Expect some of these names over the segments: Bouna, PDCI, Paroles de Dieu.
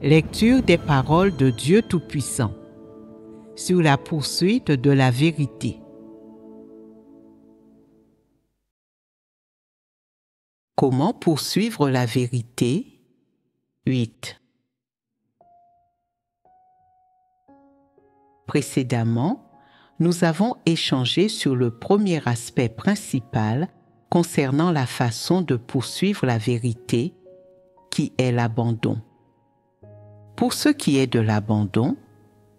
Lecture des paroles de Dieu Tout-Puissant sur la poursuite de la vérité. Comment poursuivre la vérité? 8. Précédemment, nous avons échangé sur le premier aspect principal concernant la façon de poursuivre la vérité, qui est l'abandon. Pour ce qui est de l'abandon,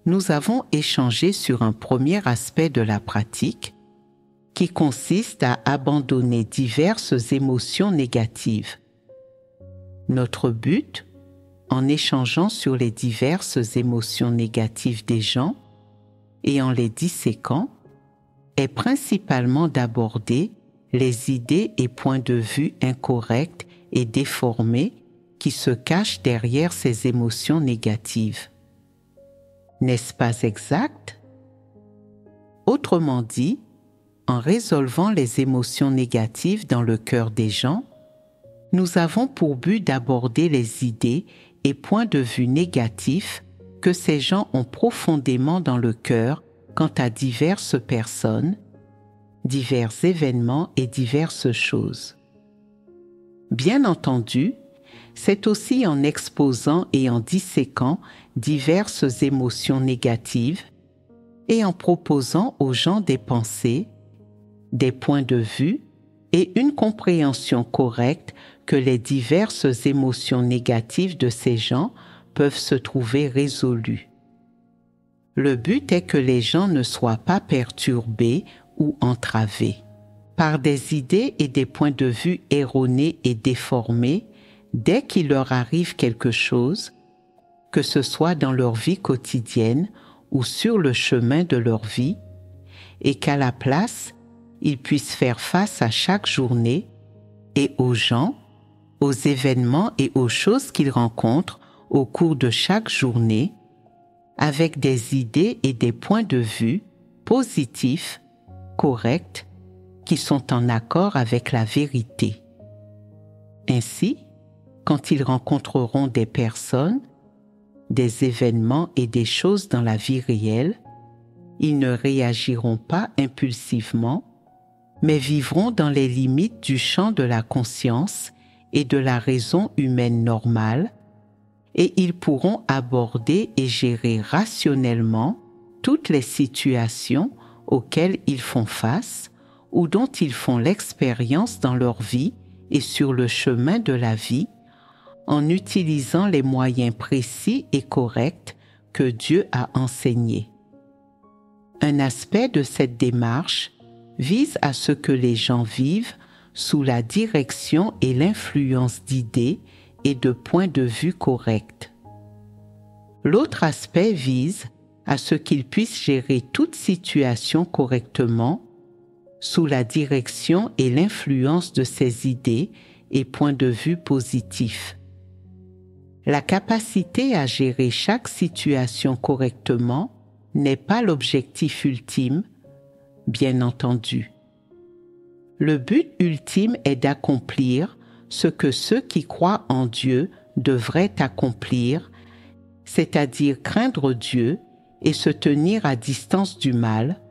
nous avons échangé sur un premier aspect de la pratique qui consiste à abandonner diverses émotions négatives. Notre but, en échangeant sur les diverses émotions négatives des gens et en les disséquant, est principalement d'aborder les idées et points de vue incorrects et déformés qui se cachent derrière ces émotions négatives. N'est-ce pas exact? Autrement dit, en résolvant les émotions négatives dans le cœur des gens, nous avons pour but d'aborder les idées et points de vue négatifs que ces gens ont profondément dans le cœur quant à diverses personnes, divers événements et diverses choses. Bien entendu, c'est aussi en exposant et en disséquant diverses émotions négatives et en proposant aux gens des pensées, des points de vue et une compréhension correcte que les diverses émotions négatives de ces gens peuvent se trouver résolues. Le but est que les gens ne soient pas perturbés ou entravés par des idées et des points de vue erronés et déformés dès qu'il leur arrive quelque chose, que ce soit dans leur vie quotidienne ou sur le chemin de leur vie, et qu'à la place, ils puissent faire face à chaque journée et aux gens, aux événements et aux choses qu'ils rencontrent au cours de chaque journée, avec des idées et des points de vue positifs, corrects, qui sont en accord avec la vérité. Ainsi, quand ils rencontreront des personnes, des événements et des choses dans la vie réelle, ils ne réagiront pas impulsivement, mais vivront dans les limites du champ de la conscience et de la raison humaine normale, et ils pourront aborder et gérer rationnellement toutes les situations auxquelles ils font face ou dont ils font l'expérience dans leur vie et sur le chemin de la vie, en utilisant les moyens précis et corrects que Dieu a enseignés. Un aspect de cette démarche vise à ce que les gens vivent sous la direction et l'influence d'idées et de points de vue corrects. L'autre aspect vise à ce qu'ils puissent gérer toute situation correctement sous la direction et l'influence de ces idées et points de vue positifs. La capacité à gérer chaque situation correctement n'est pas l'objectif ultime, bien entendu. Le but ultime est d'accomplir ce que ceux qui croient en Dieu devraient accomplir, c'est-à-dire craindre Dieu et se tenir à distance du mal,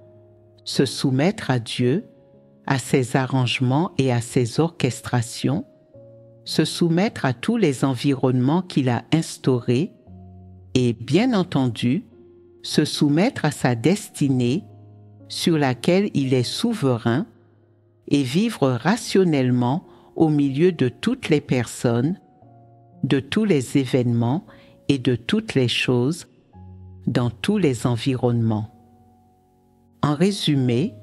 se soumettre à Dieu, à ses arrangements et à ses orchestrations, se soumettre à tous les environnements qu'il a instaurés et, bien entendu, se soumettre à sa destinée sur laquelle il est souverain et vivre rationnellement au milieu de toutes les personnes, de tous les événements et de toutes les choses, dans tous les environnements. En résumé,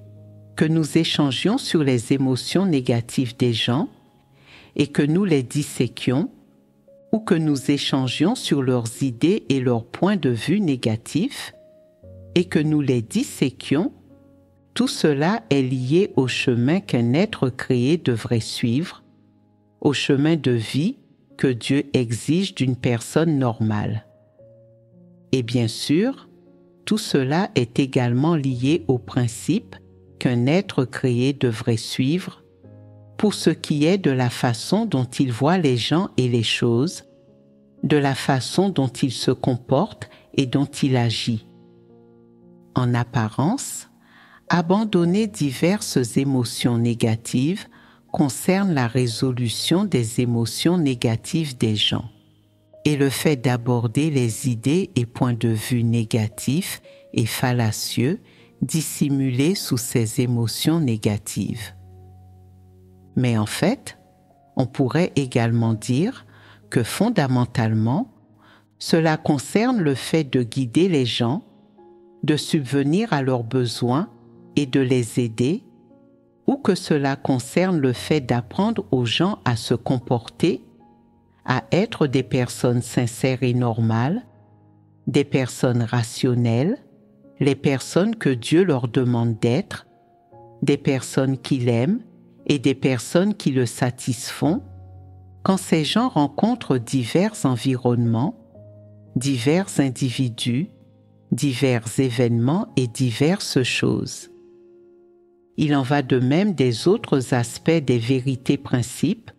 que nous échangions sur les émotions négatives des gens, et que nous les disséquions ou que nous échangions sur leurs idées et leurs points de vue négatifs et que nous les disséquions, tout cela est lié au chemin qu'un être créé devrait suivre, au chemin de vie que Dieu exige d'une personne normale. Et bien sûr, tout cela est également lié au principe qu'un être créé devrait suivre, pour ce qui est de la façon dont il voit les gens et les choses, de la façon dont il se comporte et dont il agit. En apparence, abandonner diverses émotions négatives concerne la résolution des émotions négatives des gens. Et le fait d'aborder les idées et points de vue négatifs et fallacieux dissimulés sous ces émotions négatives. Mais en fait, on pourrait également dire que fondamentalement, cela concerne le fait de guider les gens, de subvenir à leurs besoins et de les aider, ou que cela concerne le fait d'apprendre aux gens à se comporter, à être des personnes sincères et normales, des personnes rationnelles, les personnes que Dieu leur demande d'être, des personnes qu'il aime et des personnes qui le satisfont, quand ces gens rencontrent divers environnements, divers individus, divers événements et diverses choses. Il en va de même des autres aspects des vérités-principes,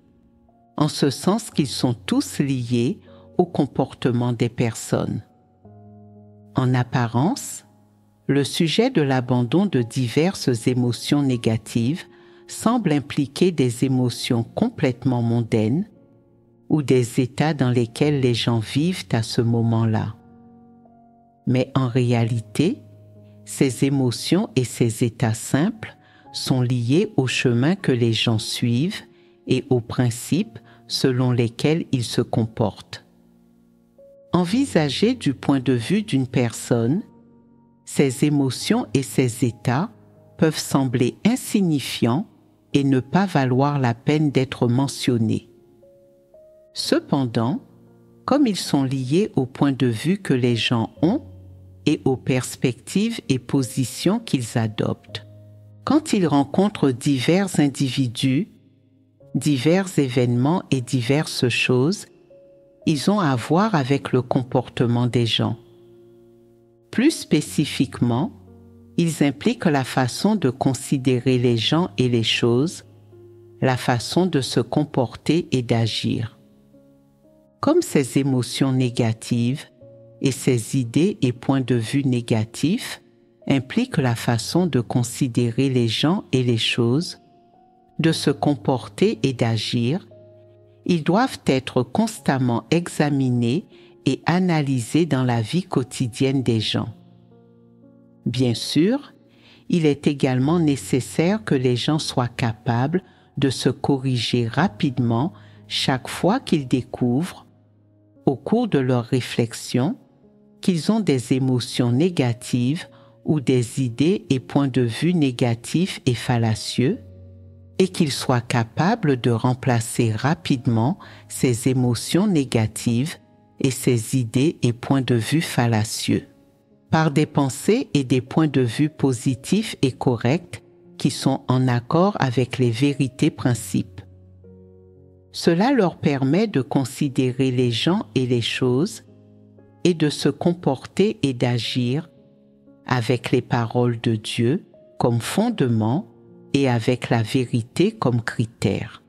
en ce sens qu'ils sont tous liés au comportement des personnes. En apparence, le sujet de l'abandon de diverses émotions négatives semble impliquer des émotions complètement mondaines ou des états dans lesquels les gens vivent à ce moment-là. Mais en réalité, ces émotions et ces états simples sont liés au chemin que les gens suivent et aux principes selon lesquels ils se comportent. Envisagées du point de vue d'une personne, ces émotions et ces états peuvent sembler insignifiants et ne pas valoir la peine d'être mentionnés. Cependant, comme ils sont liés au point de vue que les gens ont et aux perspectives et positions qu'ils adoptent, quand ils rencontrent divers individus, divers événements et diverses choses, ils ont à voir avec le comportement des gens. Plus spécifiquement, ils impliquent la façon de considérer les gens et les choses, la façon de se comporter et d'agir. Comme ces émotions négatives et ces idées et points de vue négatifs impliquent la façon de considérer les gens et les choses, de se comporter et d'agir, ils doivent être constamment examinés et analysés dans la vie quotidienne des gens. Bien sûr, il est également nécessaire que les gens soient capables de se corriger rapidement chaque fois qu'ils découvrent, au cours de leur réflexion, qu'ils ont des émotions négatives ou des idées et points de vue négatifs et fallacieux, et qu'ils soient capables de remplacer rapidement ces émotions négatives et ces idées et points de vue fallacieux par des pensées et des points de vue positifs et corrects qui sont en accord avec les vérités-principes. Cela leur permet de considérer les gens et les choses et de se comporter et d'agir avec les paroles de Dieu comme fondement et avec la vérité comme critère.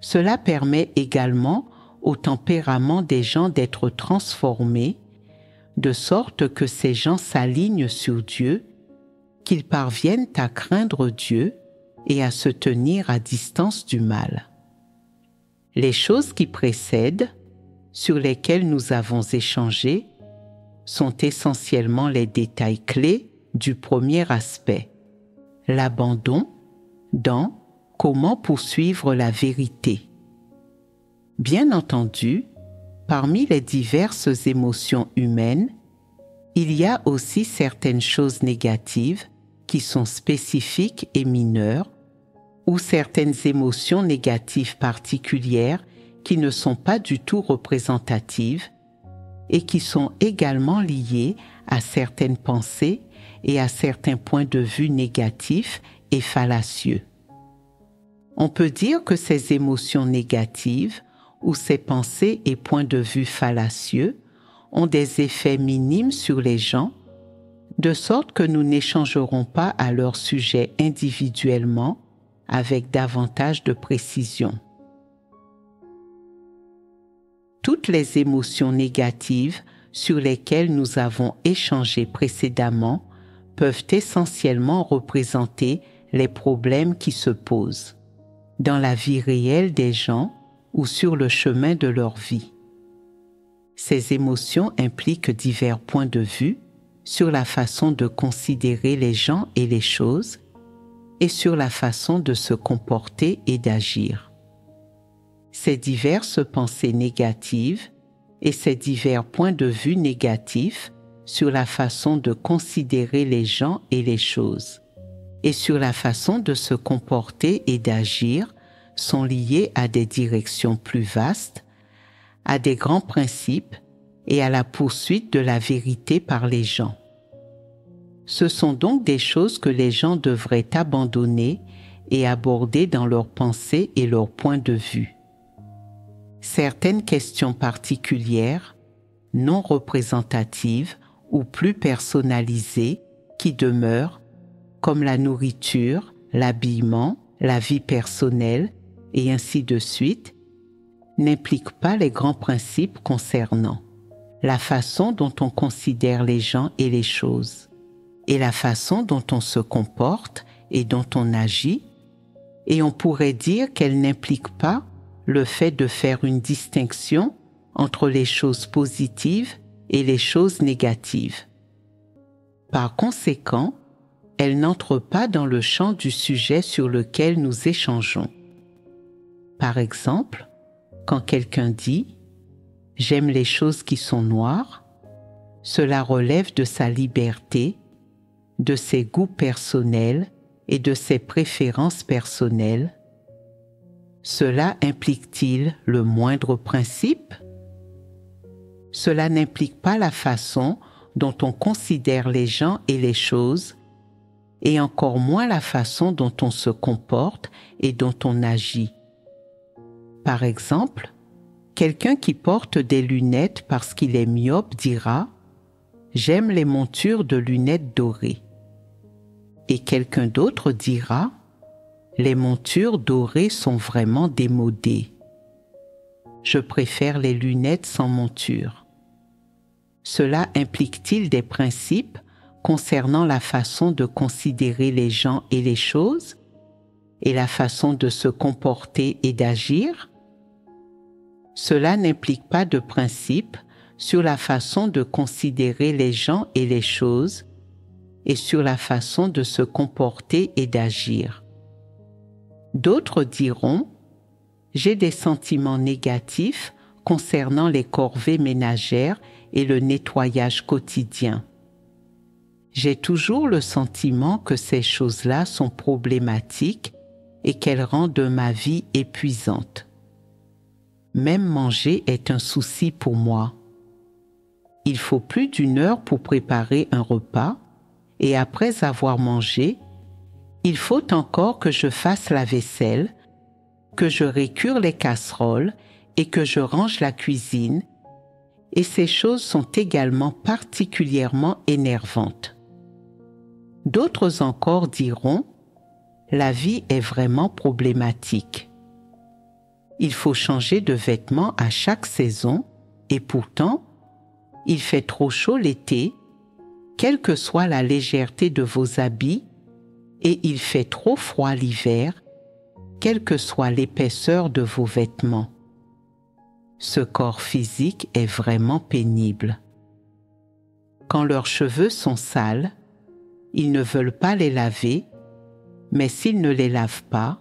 Cela permet également au tempérament des gens d'être transformés, de sorte que ces gens s'alignent sur Dieu, qu'ils parviennent à craindre Dieu et à se tenir à distance du mal. Les choses qui précèdent, sur lesquelles nous avons échangé, sont essentiellement les détails clés du premier aspect. L'abandon dans « Comment poursuivre la vérité ». Bien entendu, parmi les diverses émotions humaines, il y a aussi certaines choses négatives qui sont spécifiques et mineures, ou certaines émotions négatives particulières qui ne sont pas du tout représentatives et qui sont également liées à certaines pensées et à certains points de vue négatifs et fallacieux. On peut dire que ces émotions négatives ou ces pensées et points de vue fallacieux ont des effets minimes sur les gens, de sorte que nous n'échangerons pas à leur sujet individuellement avec davantage de précision. toutes les émotions négatives sur lesquelles nous avons échangé précédemment peuvent essentiellement représenter les problèmes qui se posent dans la vie réelle des gens ou sur le chemin de leur vie. Ces émotions impliquent divers points de vue sur la façon de considérer les gens et les choses et sur la façon de se comporter et d'agir. Ces diverses pensées négatives et ces divers points de vue négatifs sur la façon de considérer les gens et les choses et sur la façon de se comporter et d'agir sont liés à des directions plus vastes, à des grands principes et à la poursuite de la vérité par les gens. Ce sont donc des choses que les gens devraient abandonner et aborder dans leurs pensées et leurs points de vue. Certaines questions particulières, non représentatives ou plus personnalisées qui demeurent, comme la nourriture, l'habillement, la vie personnelle et ainsi de suite, n'impliquent pas les grands principes concernant la façon dont on considère les gens et les choses, et la façon dont on se comporte et dont on agit, et on pourrait dire qu'elles n'impliquent pas le fait de faire une distinction entre les choses positives et les choses négatives. Par conséquent, elles n'entrent pas dans le champ du sujet sur lequel nous échangeons. Par exemple, quand quelqu'un dit « J'aime les choses qui sont noires », cela relève de sa liberté, de ses goûts personnels et de ses préférences personnelles. Cela implique-t-il le moindre principe? Cela n'implique pas la façon dont on considère les gens et les choses, et encore moins la façon dont on se comporte et dont on agit. Par exemple, quelqu'un qui porte des lunettes parce qu'il est myope dira « J'aime les montures de lunettes dorées ». Et quelqu'un d'autre dira « Les montures dorées sont vraiment démodées. Je préfère les lunettes sans monture. » Cela implique-t-il des principes concernant la façon de considérer les gens et les choses, et la façon de se comporter et d'agir? Cela n'implique pas de principe sur la façon de considérer les gens et les choses, et sur la façon de se comporter et d'agir. D'autres diront « J'ai des sentiments négatifs concernant les corvées ménagères et le nettoyage quotidien. » J'ai toujours le sentiment que ces choses-là sont problématiques et qu'elles rendent ma vie épuisante. Même manger est un souci pour moi. Il faut plus d'une heure pour préparer un repas et après avoir mangé, il faut encore que je fasse la vaisselle, que je récure les casseroles et que je range la cuisine, et ces choses sont également particulièrement énervantes. D'autres encore diront « La vie est vraiment problématique. Il faut changer de vêtements à chaque saison et pourtant, il fait trop chaud l'été, quelle que soit la légèreté de vos habits, et il fait trop froid l'hiver, quelle que soit l'épaisseur de vos vêtements. Ce corps physique est vraiment pénible. » Quand leurs cheveux sont sales, ils ne veulent pas les laver, mais s'ils ne les lavent pas,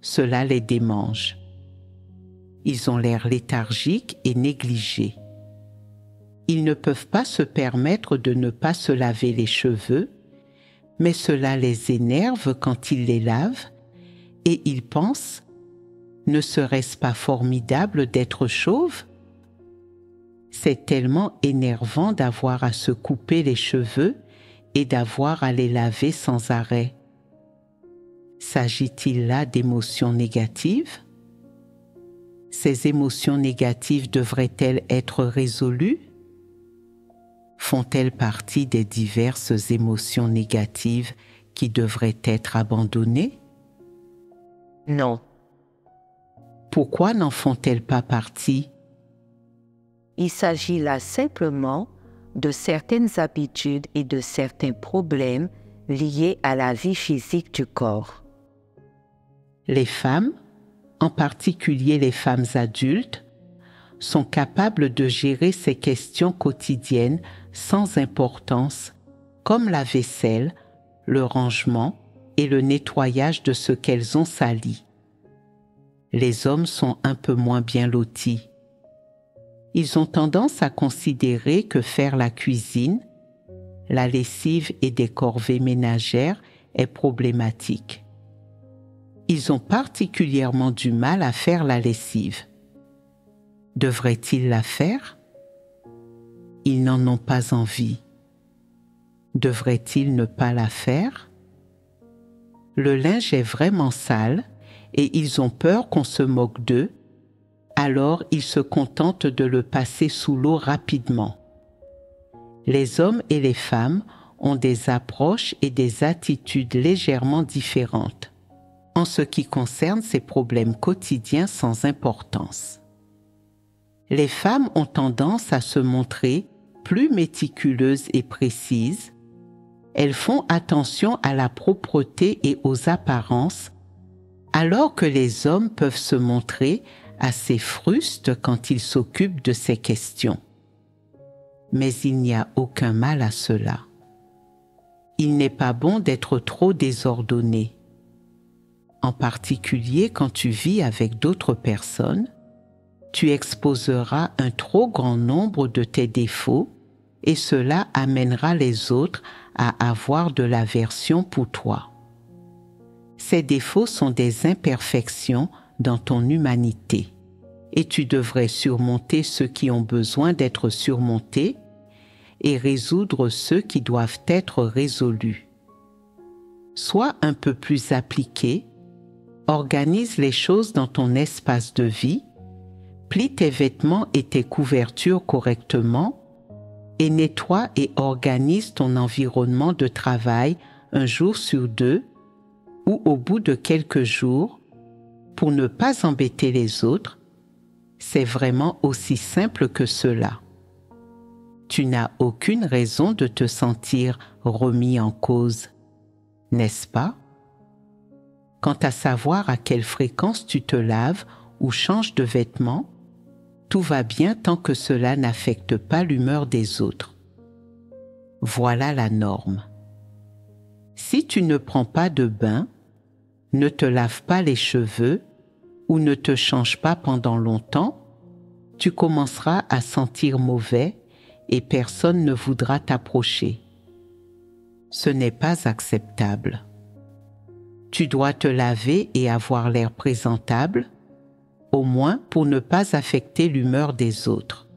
cela les démange. Ils ont l'air léthargiques et négligés. Ils ne peuvent pas se permettre de ne pas se laver les cheveux, mais cela les énerve quand ils les lavent, et ils pensent « Ne serait-ce pas formidable d'être chauve ? » C'est tellement énervant d'avoir à se couper les cheveux et d'avoir à les laver sans arrêt. S'agit-il là d'émotions négatives? Ces émotions négatives devraient-elles être résolues? Font-elles partie des diverses émotions négatives qui devraient être abandonnées? Non. Pourquoi n'en font-elles pas partie? Il s'agit là simplement de certaines habitudes et de certains problèmes liés à la vie physique du corps. Les femmes, en particulier les femmes adultes, sont capables de gérer ces questions quotidiennes sans importance, comme la vaisselle, le rangement et le nettoyage de ce qu'elles ont sali. Les hommes sont un peu moins bien lotis. Ils ont tendance à considérer que faire la cuisine, la lessive et des corvées ménagères est problématique. Ils ont particulièrement du mal à faire la lessive. Devraient-ils la faire? Ils n'en ont pas envie. Devraient-ils ne pas la faire? Le linge est vraiment sale et ils ont peur qu'on se moque d'eux, alors ils se contentent de le passer sous l'eau rapidement. Les hommes et les femmes ont des approches et des attitudes légèrement différentes en ce qui concerne ces problèmes quotidiens sans importance. Les femmes ont tendance à se montrer plus méticuleuses et précises. Elles font attention à la propreté et aux apparences, alors que les hommes peuvent se montrer assez frustes quand ils s'occupent de ces questions. Mais il n'y a aucun mal à cela. Il n'est pas bon d'être trop désordonné. En particulier quand tu vis avec d'autres personnes, tu exposeras un trop grand nombre de tes défauts et cela amènera les autres à avoir de l'aversion pour toi. Ces défauts sont des imperfections dans ton humanité et tu devrais surmonter ceux qui ont besoin d'être surmontés et résoudre ceux qui doivent être résolus. Sois un peu plus appliqué. Organise les choses dans ton espace de vie, plie tes vêtements et tes couvertures correctement et nettoie et organise ton environnement de travail un jour sur deux ou au bout de quelques jours pour ne pas embêter les autres. C'est vraiment aussi simple que cela. Tu n'as aucune raison de te sentir remis en cause, n'est-ce pas ? Quant à savoir à quelle fréquence tu te laves ou changes de vêtements, tout va bien tant que cela n'affecte pas l'humeur des autres. Voilà la norme. Si tu ne prends pas de bain, ne te laves pas les cheveux ou ne te changes pas pendant longtemps, tu commenceras à sentir mauvais et personne ne voudra t'approcher. Ce n'est pas acceptable. Tu dois te laver et avoir l'air présentable, au moins pour ne pas affecter l'humeur des autres.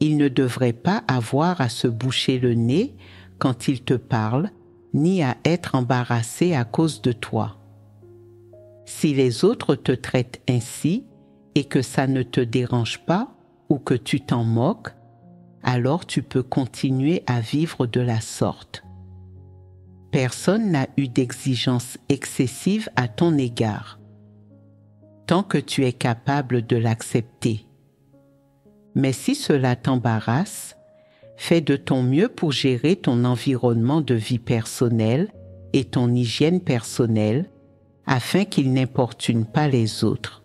Ils ne devraient pas avoir à se boucher le nez quand ils te parlent, ni à être embarrassés à cause de toi. Si les autres te traitent ainsi et que ça ne te dérange pas ou que tu t'en moques, alors tu peux continuer à vivre de la sorte. Personne n'a eu d'exigence excessive à ton égard, tant que tu es capable de l'accepter. Mais si cela t'embarrasse, fais de ton mieux pour gérer ton environnement de vie personnelle et ton hygiène personnelle afin qu'il n'importune pas les autres.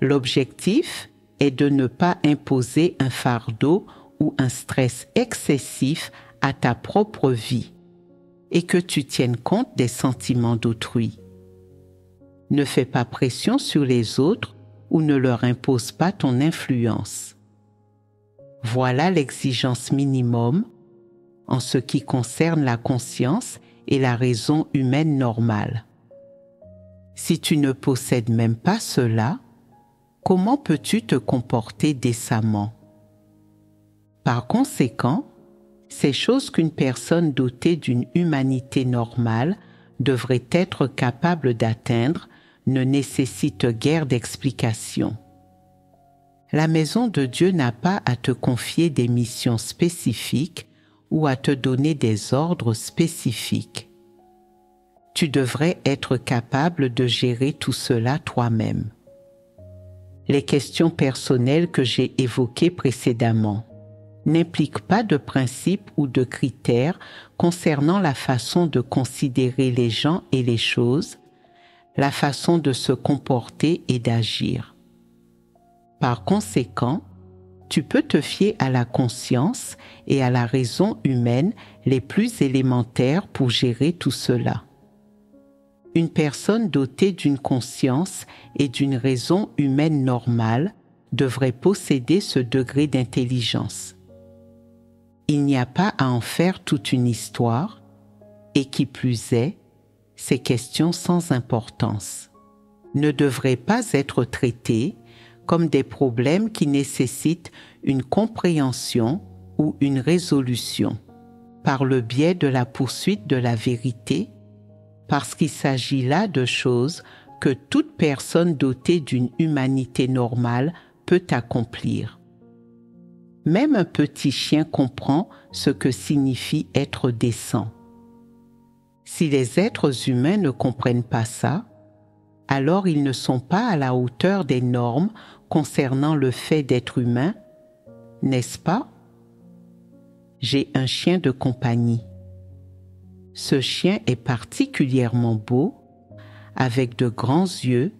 L'objectif est de ne pas imposer un fardeau ou un stress excessif à ta propre vie, et que tu tiennes compte des sentiments d'autrui. Ne fais pas pression sur les autres ou ne leur impose pas ton influence. Voilà l'exigence minimum en ce qui concerne la conscience et la raison humaine normale. Si tu ne possèdes même pas cela, comment peux-tu te comporter décemment? Par conséquent, ces choses qu'une personne dotée d'une humanité normale devrait être capable d'atteindre ne nécessitent guère d'explication. La maison de Dieu n'a pas à te confier des missions spécifiques ou à te donner des ordres spécifiques. Tu devrais être capable de gérer tout cela toi-même. les questions personnelles que j'ai évoquées précédemment n'impliquent pas de principes ou de critères concernant la façon de considérer les gens et les choses, la façon de se comporter et d'agir. Par conséquent, tu peux te fier à la conscience et à la raison humaine les plus élémentaires pour gérer tout cela. Une personne dotée d'une conscience et d'une raison humaine normale devrait posséder ce degré d'intelligence. Il n'y a pas à en faire toute une histoire, et qui plus est, ces questions sans importance ne devraient pas être traitées comme des problèmes qui nécessitent une compréhension ou une résolution par le biais de la poursuite de la vérité, parce qu'il s'agit là de choses que toute personne dotée d'une humanité normale peut accomplir. Même un petit chien comprend ce que signifie être décent. Si les êtres humains ne comprennent pas ça, alors ils ne sont pas à la hauteur des normes concernant le fait d'être humain, n'est-ce pas? J'ai un chien de compagnie. Ce chien est particulièrement beau, avec de grands yeux,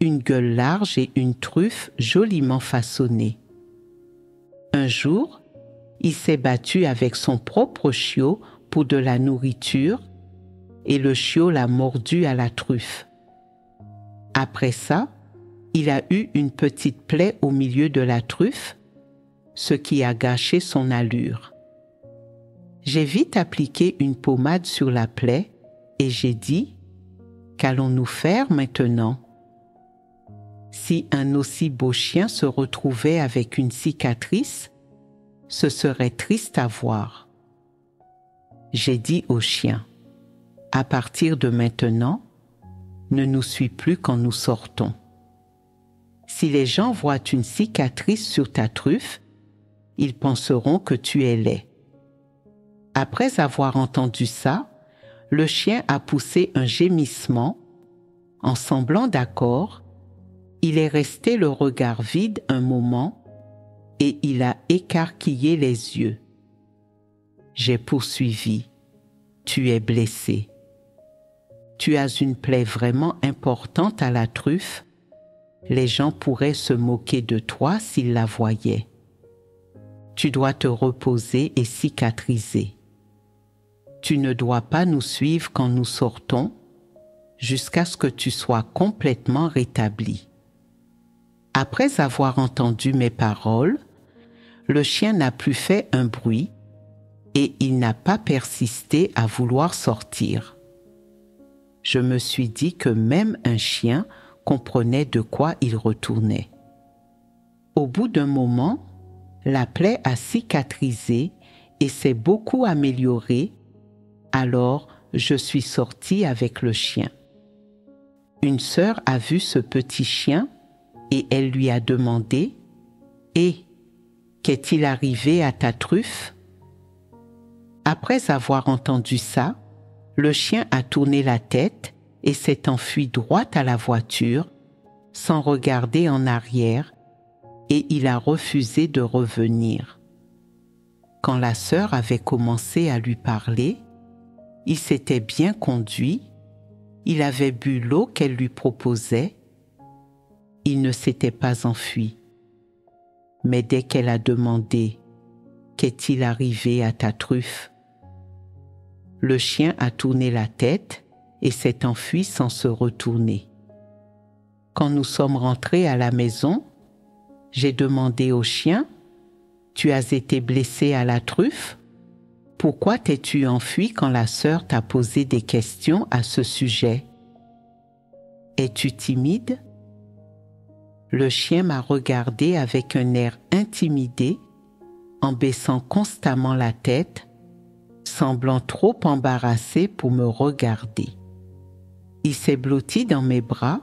une gueule large et une truffe joliment façonnée. Un jour, il s'est battu avec son propre chiot pour de la nourriture et le chiot l'a mordu à la truffe. Après ça, il a eu une petite plaie au milieu de la truffe, ce qui a gâché son allure. J'ai vite appliqué une pommade sur la plaie et j'ai dit « Qu'allons-nous faire maintenant ?» Si un aussi beau chien se retrouvait avec une cicatrice, ce serait triste à voir. J'ai dit au chien « À partir de maintenant, ne nous suis plus quand nous sortons. Si les gens voient une cicatrice sur ta truffe, ils penseront que tu es laid. » Après avoir entendu ça, le chien a poussé un gémissement. En semblant d'accord, il est resté le regard vide un moment et il a écarquillé les yeux. J'ai poursuivi. « Tu es blessé. » Tu as une plaie vraiment importante à la truffe. Les gens pourraient se moquer de toi s'ils la voyaient. Tu dois te reposer et cicatriser. Tu ne dois pas nous suivre quand nous sortons jusqu'à ce que tu sois complètement rétabli. Après avoir entendu mes paroles, le chien n'a plus fait un bruit et il n'a pas persisté à vouloir sortir. Je me suis dit que même un chien comprenait de quoi il retournait. Au bout d'un moment, la plaie a cicatrisé et s'est beaucoup améliorée, alors je suis sortie avec le chien. Une sœur a vu ce petit chien et elle lui a demandé « Eh, qu'est-il arrivé à ta truffe ?» Après avoir entendu ça, le chien a tourné la tête et s'est enfui droit à la voiture, sans regarder en arrière, et il a refusé de revenir. Quand la sœur avait commencé à lui parler, il s'était bien conduit, il avait bu l'eau qu'elle lui proposait, il ne s'était pas enfui. Mais dès qu'elle a demandé « Qu'est-il arrivé à ta truffe ?» le chien a tourné la tête et s'est enfui sans se retourner. Quand nous sommes rentrés à la maison, j'ai demandé au chien « Tu as été blessé à la truffe? Pourquoi t'es-tu enfui quand la sœur t'a posé des questions à ce sujet? Es-tu timide ?» Le chien m'a regardé avec un air intimidé, en baissant constamment la tête, semblant trop embarrassé pour me regarder. Il s'est blotti dans mes bras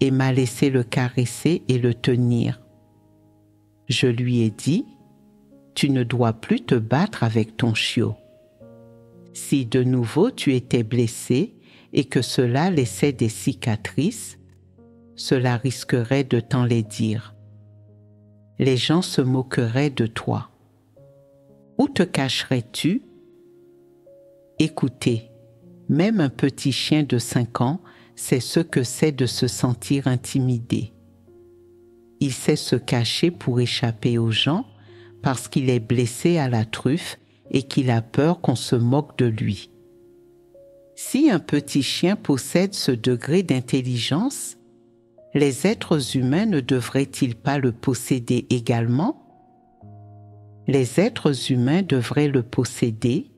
et m'a laissé le caresser et le tenir. Je lui ai dit « Tu ne dois plus te battre avec ton chiot. Si de nouveau tu étais blessé et que cela laissait des cicatrices, cela risquerait de t'en les dire. Les gens se moqueraient de toi. Où te cacherais-tu? Écoutez, même un petit chien de 5 ans sait ce que c'est de se sentir intimidé. Il sait se cacher pour échapper aux gens parce qu'il est blessé à la truffe et qu'il a peur qu'on se moque de lui. Si un petit chien possède ce degré d'intelligence, les êtres humains ne devraient-ils pas le posséder également? Les êtres humains devraient le posséder,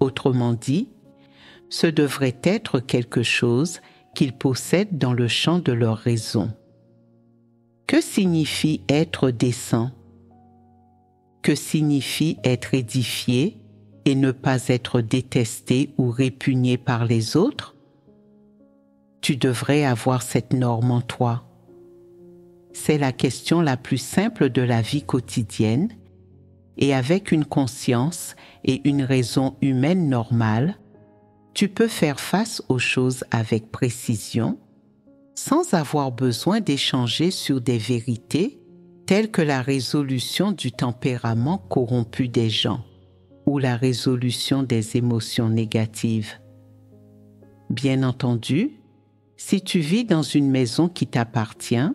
autrement dit, ce devrait être quelque chose qu'ils possèdent dans le champ de leur raison. Que signifie être décent? Que signifie être édifié et ne pas être détesté ou répugné par les autres? Tu devrais avoir cette norme en toi. C'est la question la plus simple de la vie quotidienne, et avec une conscience et une raison humaine normale, tu peux faire face aux choses avec précision, sans avoir besoin d'échanger sur des vérités telles que la résolution du tempérament corrompu des gens ou la résolution des émotions négatives. Bien entendu, si tu vis dans une maison qui t'appartient,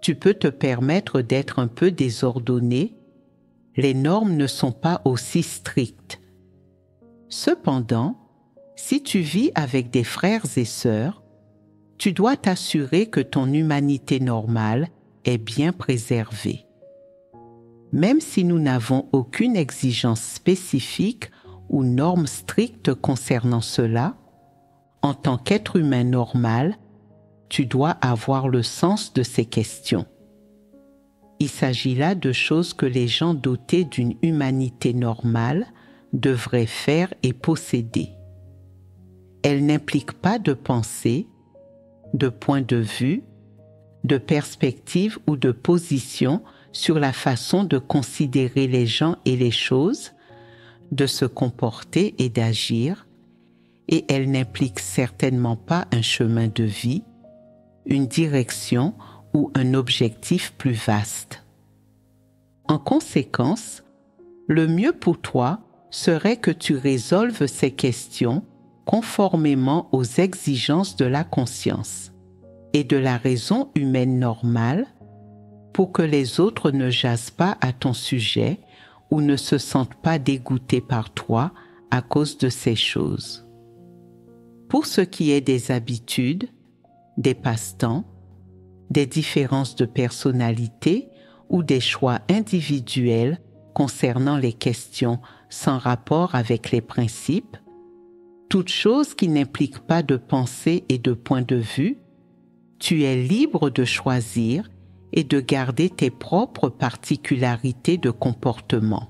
tu peux te permettre d'être un peu désordonné. Les normes ne sont pas aussi strictes. Cependant, si tu vis avec des frères et sœurs, tu dois t'assurer que ton humanité normale est bien préservé. Même si nous n'avons aucune exigence spécifique ou norme stricte concernant cela, en tant qu'être humain normal, tu dois avoir le sens de ces questions. Il s'agit là de choses que les gens dotés d'une humanité normale devraient faire et posséder. Elles n'impliquent pas de pensée, de point de vue, de perspective ou de position sur la façon de considérer les gens et les choses, de se comporter et d'agir, et elle n'implique certainement pas un chemin de vie, une direction ou un objectif plus vaste. En conséquence, le mieux pour toi serait que tu résolves ces questions conformément aux exigences de la conscience et de la raison humaine normale pour que les autres ne jasent pas à ton sujet ou ne se sentent pas dégoûtés par toi à cause de ces choses. Pour ce qui est des habitudes, des passe-temps, des différences de personnalité ou des choix individuels concernant les questions sans rapport avec les principes, toute chose qui n'implique pas de pensée et de point de vue, tu es libre de choisir et de garder tes propres particularités de comportement.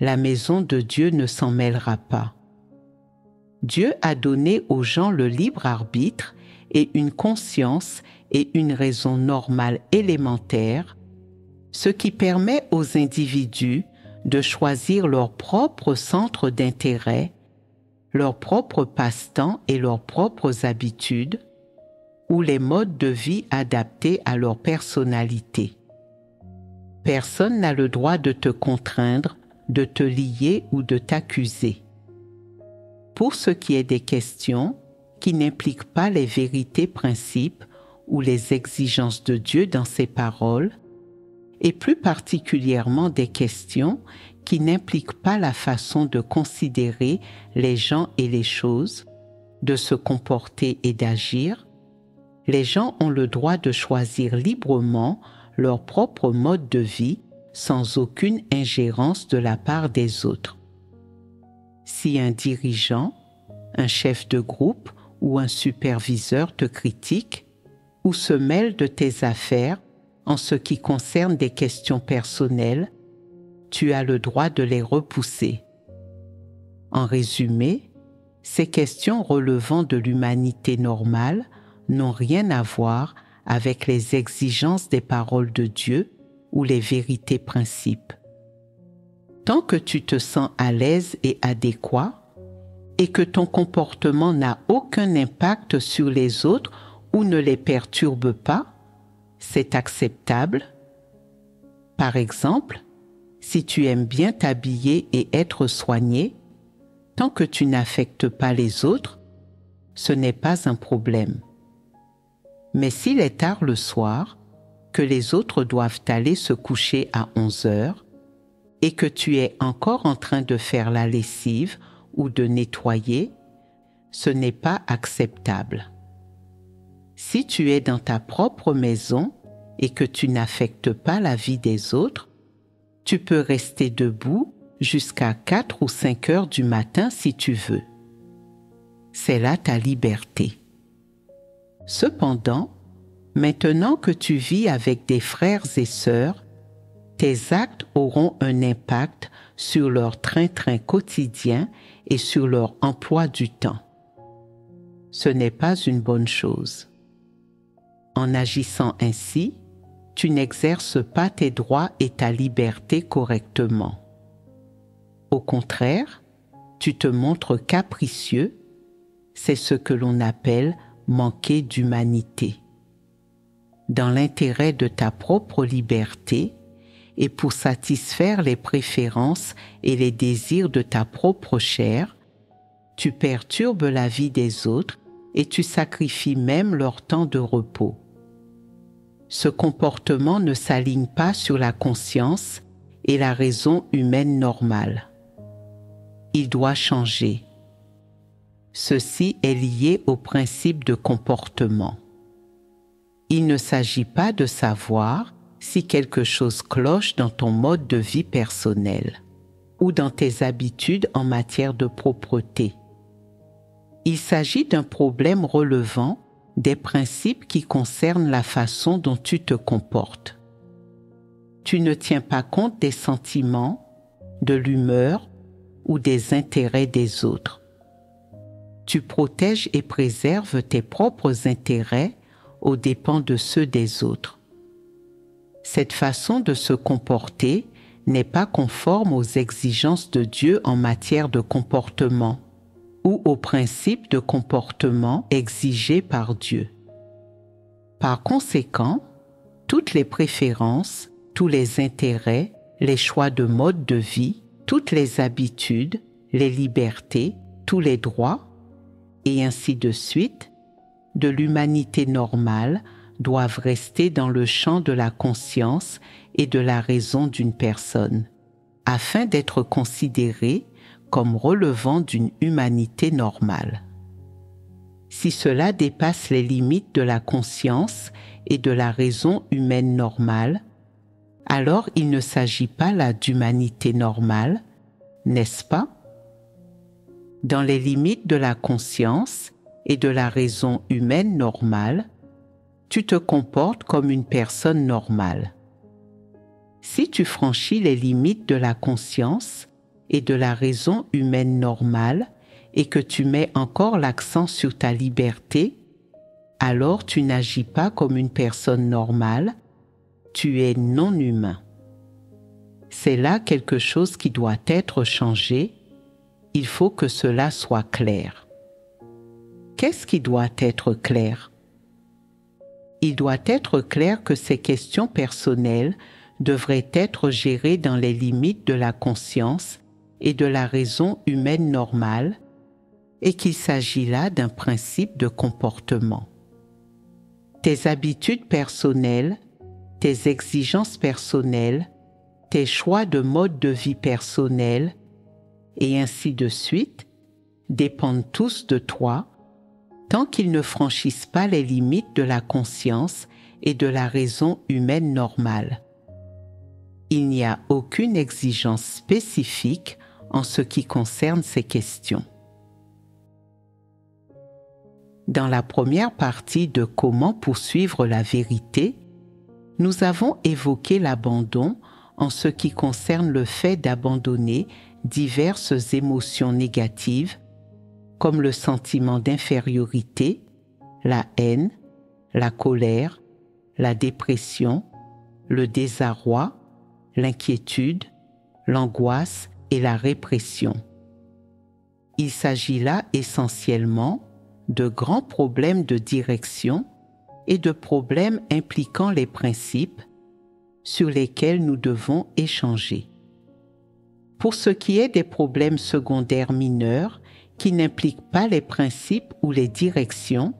La maison de Dieu ne s'en mêlera pas. Dieu a donné aux gens le libre arbitre et une conscience et une raison normale élémentaire, ce qui permet aux individus de choisir leur propre centre d'intérêt, leurs propres passe-temps et leurs propres habitudes, ou les modes de vie adaptés à leur personnalité. Personne n'a le droit de te contraindre, de te lier ou de t'accuser. Pour ce qui est des questions qui n'impliquent pas les vérités, principes ou les exigences de Dieu dans ses paroles, et plus particulièrement des questions qui n'impliquent pas la façon de considérer les gens et les choses, de se comporter et d'agir, les gens ont le droit de choisir librement leur propre mode de vie sans aucune ingérence de la part des autres. Si un dirigeant, un chef de groupe ou un superviseur te critique ou se mêle de tes affaires en ce qui concerne des questions personnelles, tu as le droit de les repousser. En résumé, ces questions relevant de l'humanité normale n'ont rien à voir avec les exigences des paroles de Dieu ou les vérités principes. Tant que tu te sens à l'aise et adéquat, et que ton comportement n'a aucun impact sur les autres ou ne les perturbe pas, c'est acceptable. Par exemple, si tu aimes bien t'habiller et être soigné, tant que tu n'affectes pas les autres, ce n'est pas un problème. Mais s'il est tard le soir, que les autres doivent aller se coucher à 11 heures et que tu es encore en train de faire la lessive ou de nettoyer, ce n'est pas acceptable. Si tu es dans ta propre maison et que tu n'affectes pas la vie des autres, tu peux rester debout jusqu'à 4 ou 5 heures du matin si tu veux. C'est là ta liberté. Cependant, maintenant que tu vis avec des frères et sœurs, tes actes auront un impact sur leur train-train quotidien et sur leur emploi du temps. Ce n'est pas une bonne chose. En agissant ainsi, tu n'exerces pas tes droits et ta liberté correctement. Au contraire, tu te montres capricieux. C'est ce que l'on appelle manquer d'humanité. Dans l'intérêt de ta propre liberté et pour satisfaire les préférences et les désirs de ta propre chair, tu perturbes la vie des autres et tu sacrifies même leur temps de repos. Ce comportement ne s'aligne pas sur la conscience et la raison humaine normale. Il doit changer. Ceci est lié au principe de comportement. Il ne s'agit pas de savoir si quelque chose cloche dans ton mode de vie personnel ou dans tes habitudes en matière de propreté. Il s'agit d'un problème relevant des principes qui concernent la façon dont tu te comportes. Tu ne tiens pas compte des sentiments, de l'humeur ou des intérêts des autres. Tu protèges et préserves tes propres intérêts aux dépens de ceux des autres. Cette façon de se comporter n'est pas conforme aux exigences de Dieu en matière de comportement ou aux principes de comportement exigés par Dieu. Par conséquent, toutes les préférences, tous les intérêts, les choix de mode de vie, toutes les habitudes, les libertés, tous les droits, et ainsi de suite, de l'humanité normale doivent rester dans le champ de la conscience et de la raison d'une personne, afin d'être considérés comme relevant d'une humanité normale. Si cela dépasse les limites de la conscience et de la raison humaine normale, alors il ne s'agit pas là d'humanité normale, n'est-ce pas? Dans les limites de la conscience et de la raison humaine normale, tu te comportes comme une personne normale. Si tu franchis les limites de la conscience et de la raison humaine normale et que tu mets encore l'accent sur ta liberté, alors tu n'agis pas comme une personne normale, tu es non humain. C'est là quelque chose qui doit être changé, il faut que cela soit clair. Qu'est-ce qui doit être clair? Il doit être clair que ces questions personnelles devraient être gérées dans les limites de la conscience et de la raison humaine normale et qu'il s'agit là d'un principe de comportement. Tes habitudes personnelles, tes exigences personnelles, tes choix de mode de vie personnel et ainsi de suite dépendent tous de toi tant qu'ils ne franchissent pas les limites de la conscience et de la raison humaine normale. Il n'y a aucune exigence spécifique en ce qui concerne ces questions. Dans la première partie de « Comment poursuivre la vérité », nous avons évoqué l'abandon en ce qui concerne le fait d'abandonner diverses émotions négatives comme le sentiment d'infériorité, la haine, la colère, la dépression, le désarroi, l'inquiétude, l'angoisse et la répression. Il s'agit là essentiellement de grands problèmes de direction et de problèmes impliquant les principes sur lesquels nous devons échanger. Pour ce qui est des problèmes secondaires mineurs qui n'impliquent pas les principes ou les directions,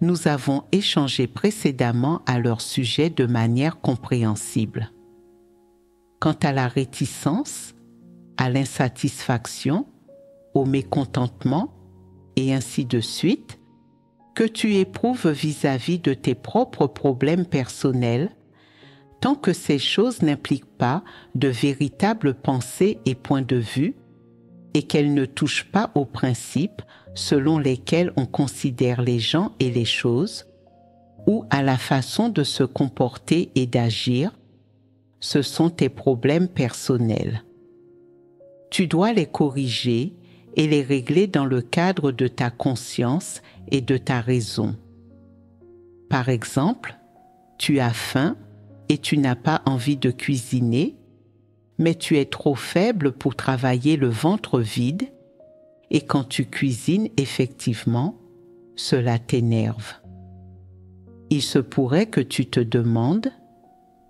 nous avons échangé précédemment à leur sujet de manière compréhensible. Quant à la réticence, à l'insatisfaction, au mécontentement, et ainsi de suite, que tu éprouves vis-à-vis de tes propres problèmes personnels, tant que ces choses n'impliquent pas de véritables pensées et points de vue, et qu'elles ne touchent pas aux principes selon lesquels on considère les gens et les choses, ou à la façon de se comporter et d'agir, ce sont tes problèmes personnels. Tu dois les corriger et les régler dans le cadre de ta conscience et de ta raison. Par exemple, tu as faim et tu n'as pas envie de cuisiner, mais tu es trop faible pour travailler le ventre vide, et quand tu cuisines, effectivement, cela t'énerve. Il se pourrait que tu te demandes,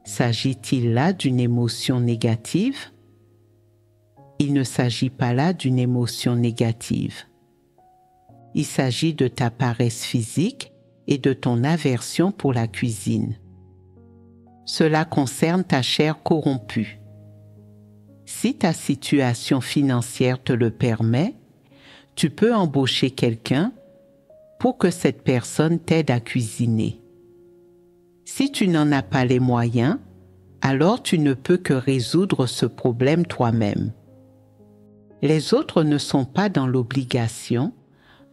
s'agit-il là d'une émotion négative ? Il ne s'agit pas là d'une émotion négative. Il s'agit de ta paresse physique et de ton aversion pour la cuisine. Cela concerne ta chair corrompue. Si ta situation financière te le permet, tu peux embaucher quelqu'un pour que cette personne t'aide à cuisiner. Si tu n'en as pas les moyens, alors tu ne peux que résoudre ce problème toi-même. Les autres ne sont pas dans l'obligation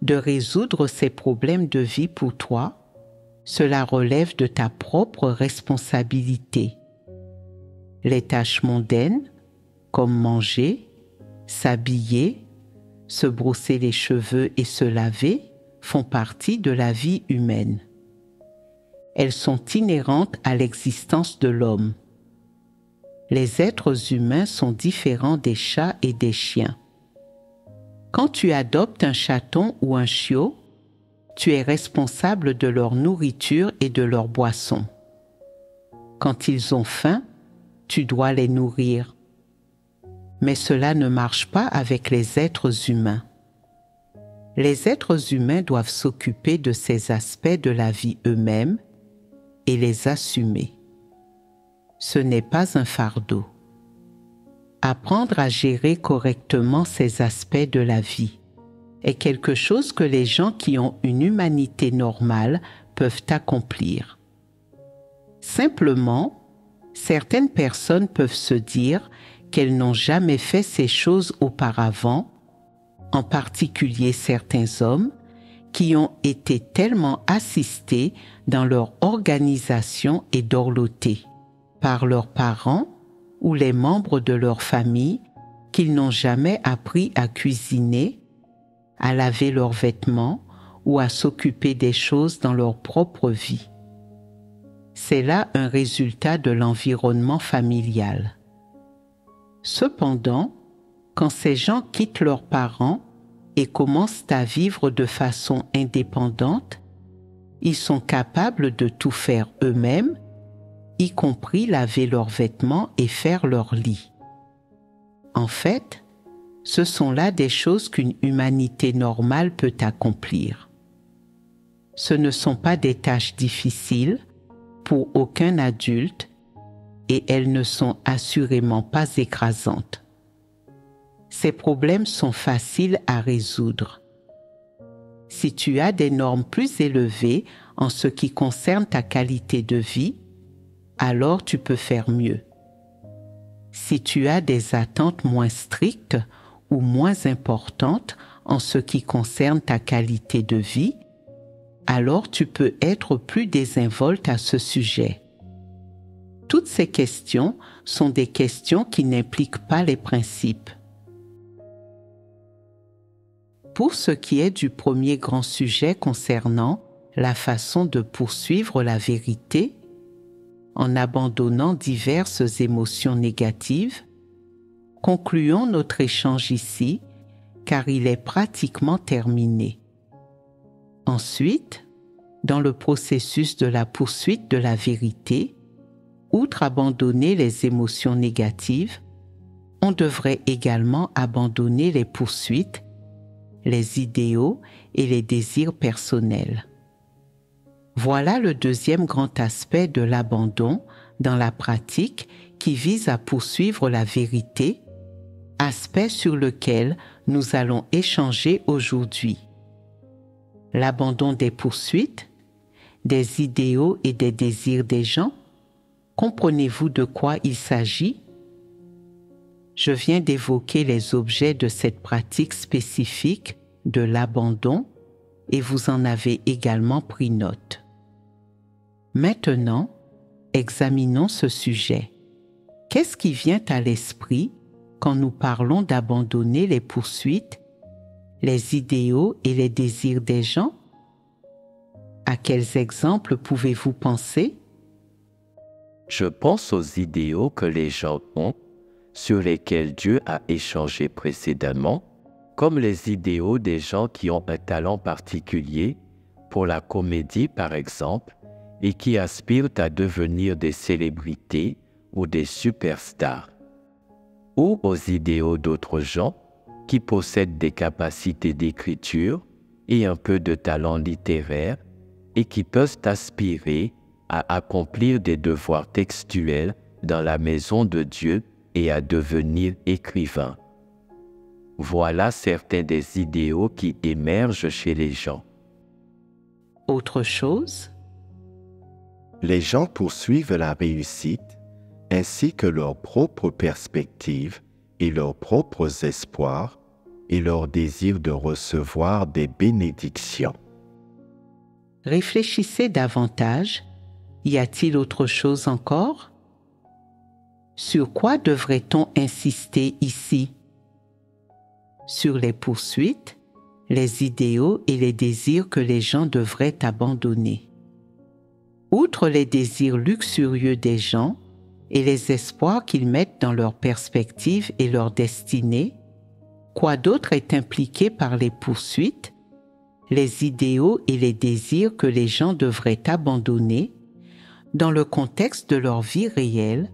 de résoudre ces problèmes de vie pour toi. Cela relève de ta propre responsabilité. Les tâches mondaines, comme manger, s'habiller, se brosser les cheveux et se laver, font partie de la vie humaine. Elles sont inhérentes à l'existence de l'homme. Les êtres humains sont différents des chats et des chiens. Quand tu adoptes un chaton ou un chiot, tu es responsable de leur nourriture et de leur boisson. Quand ils ont faim, tu dois les nourrir. Mais cela ne marche pas avec les êtres humains. Les êtres humains doivent s'occuper de ces aspects de la vie eux-mêmes et les assumer. Ce n'est pas un fardeau. Apprendre à gérer correctement ces aspects de la vie est quelque chose que les gens qui ont une humanité normale peuvent accomplir. Simplement, certaines personnes peuvent se dire qu'elles n'ont jamais fait ces choses auparavant, en particulier certains hommes qui ont été tellement assistés dans leur organisation et dorlotés par leurs parents ou les membres de leur famille qu'ils n'ont jamais appris à cuisiner, à laver leurs vêtements ou à s'occuper des choses dans leur propre vie. C'est là un résultat de l'environnement familial. Cependant, quand ces gens quittent leurs parents et commencent à vivre de façon indépendante, ils sont capables de tout faire eux-mêmes, y compris laver leurs vêtements et faire leur lit. En fait, ce sont là des choses qu'une humanité normale peut accomplir. Ce ne sont pas des tâches difficiles pour aucun adulte et elles ne sont assurément pas écrasantes. Ces problèmes sont faciles à résoudre. Si tu as des normes plus élevées en ce qui concerne ta qualité de vie, alors tu peux faire mieux. Si tu as des attentes moins strictes ou moins importantes en ce qui concerne ta qualité de vie, alors tu peux être plus désinvolte à ce sujet. Toutes ces questions sont des questions qui n'impliquent pas les principes. Pour ce qui est du premier grand sujet concernant la façon de poursuivre la vérité, en abandonnant diverses émotions négatives, concluons notre échange ici, car il est pratiquement terminé. Ensuite, dans le processus de la poursuite de la vérité, outre abandonner les émotions négatives, on devrait également abandonner les poursuites, les idéaux et les désirs personnels. Voilà le deuxième grand aspect de l'abandon dans la pratique qui vise à poursuivre la vérité, aspect sur lequel nous allons échanger aujourd'hui. L'abandon des poursuites, des idéaux et des désirs des gens, comprenez-vous de quoi il s'agit? Je viens d'évoquer les objets de cette pratique spécifique de l'abandon et vous en avez également pris note. Maintenant, examinons ce sujet. Qu'est-ce qui vient à l'esprit quand nous parlons d'abandonner les poursuites, les idéaux et les désirs des gens? À quels exemples pouvez-vous penser? Je pense aux idéaux que les gens ont, sur lesquels Dieu a échangé précédemment, comme les idéaux des gens qui ont un talent particulier, pour la comédie par exemple, et qui aspirent à devenir des célébrités ou des superstars, ou aux idéaux d'autres gens qui possèdent des capacités d'écriture et un peu de talent littéraire et qui peuvent aspirer à accomplir des devoirs textuels dans la maison de Dieu et à devenir écrivain. Voilà certains des idéaux qui émergent chez les gens. Autre chose? Les gens poursuivent la réussite, ainsi que leurs propres perspectives et leurs propres espoirs et leur désir de recevoir des bénédictions. Réfléchissez davantage. Y a-t-il autre chose encore? Sur quoi devrait-on insister ici? Sur les poursuites, les idéaux et les désirs que les gens devraient abandonner. Outre les désirs luxurieux des gens et les espoirs qu'ils mettent dans leur perspective et leur destinée, quoi d'autre est impliqué par les poursuites, les idéaux et les désirs que les gens devraient abandonner dans le contexte de leur vie réelle,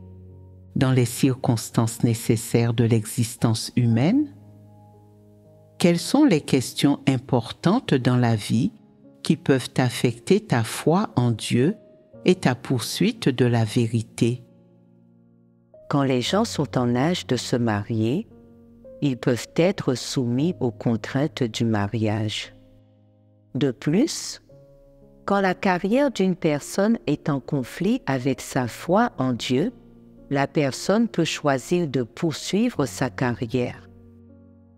dans les circonstances nécessaires de l'existence humaine? Quelles sont les questions importantes dans la vie qui peuvent affecter ta foi en Dieu et ta poursuite de la vérité? Quand les gens sont en âge de se marier, ils peuvent être soumis aux contraintes du mariage. De plus, quand la carrière d'une personne est en conflit avec sa foi en Dieu, la personne peut choisir de poursuivre sa carrière.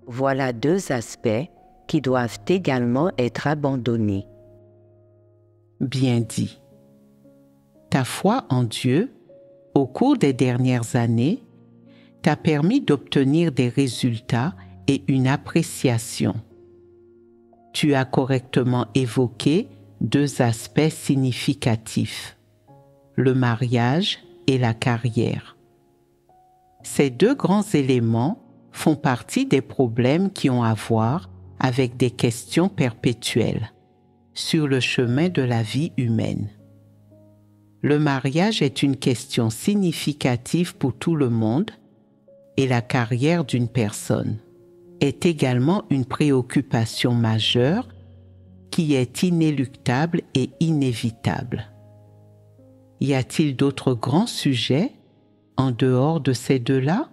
Voilà deux aspects qui doivent également être abandonnés. Bien dit. Ta foi en Dieu, au cours des dernières années, t'a permis d'obtenir des résultats et une appréciation. Tu as correctement évoqué deux aspects significatifs, le mariage et la carrière. Ces deux grands éléments font partie des problèmes qui ont à voir avec des questions perpétuelles sur le chemin de la vie humaine. Le mariage est une question significative pour tout le monde et la carrière d'une personne est également une préoccupation majeure qui est inéluctable et inévitable. Y a-t-il d'autres grands sujets en dehors de ces deux-là?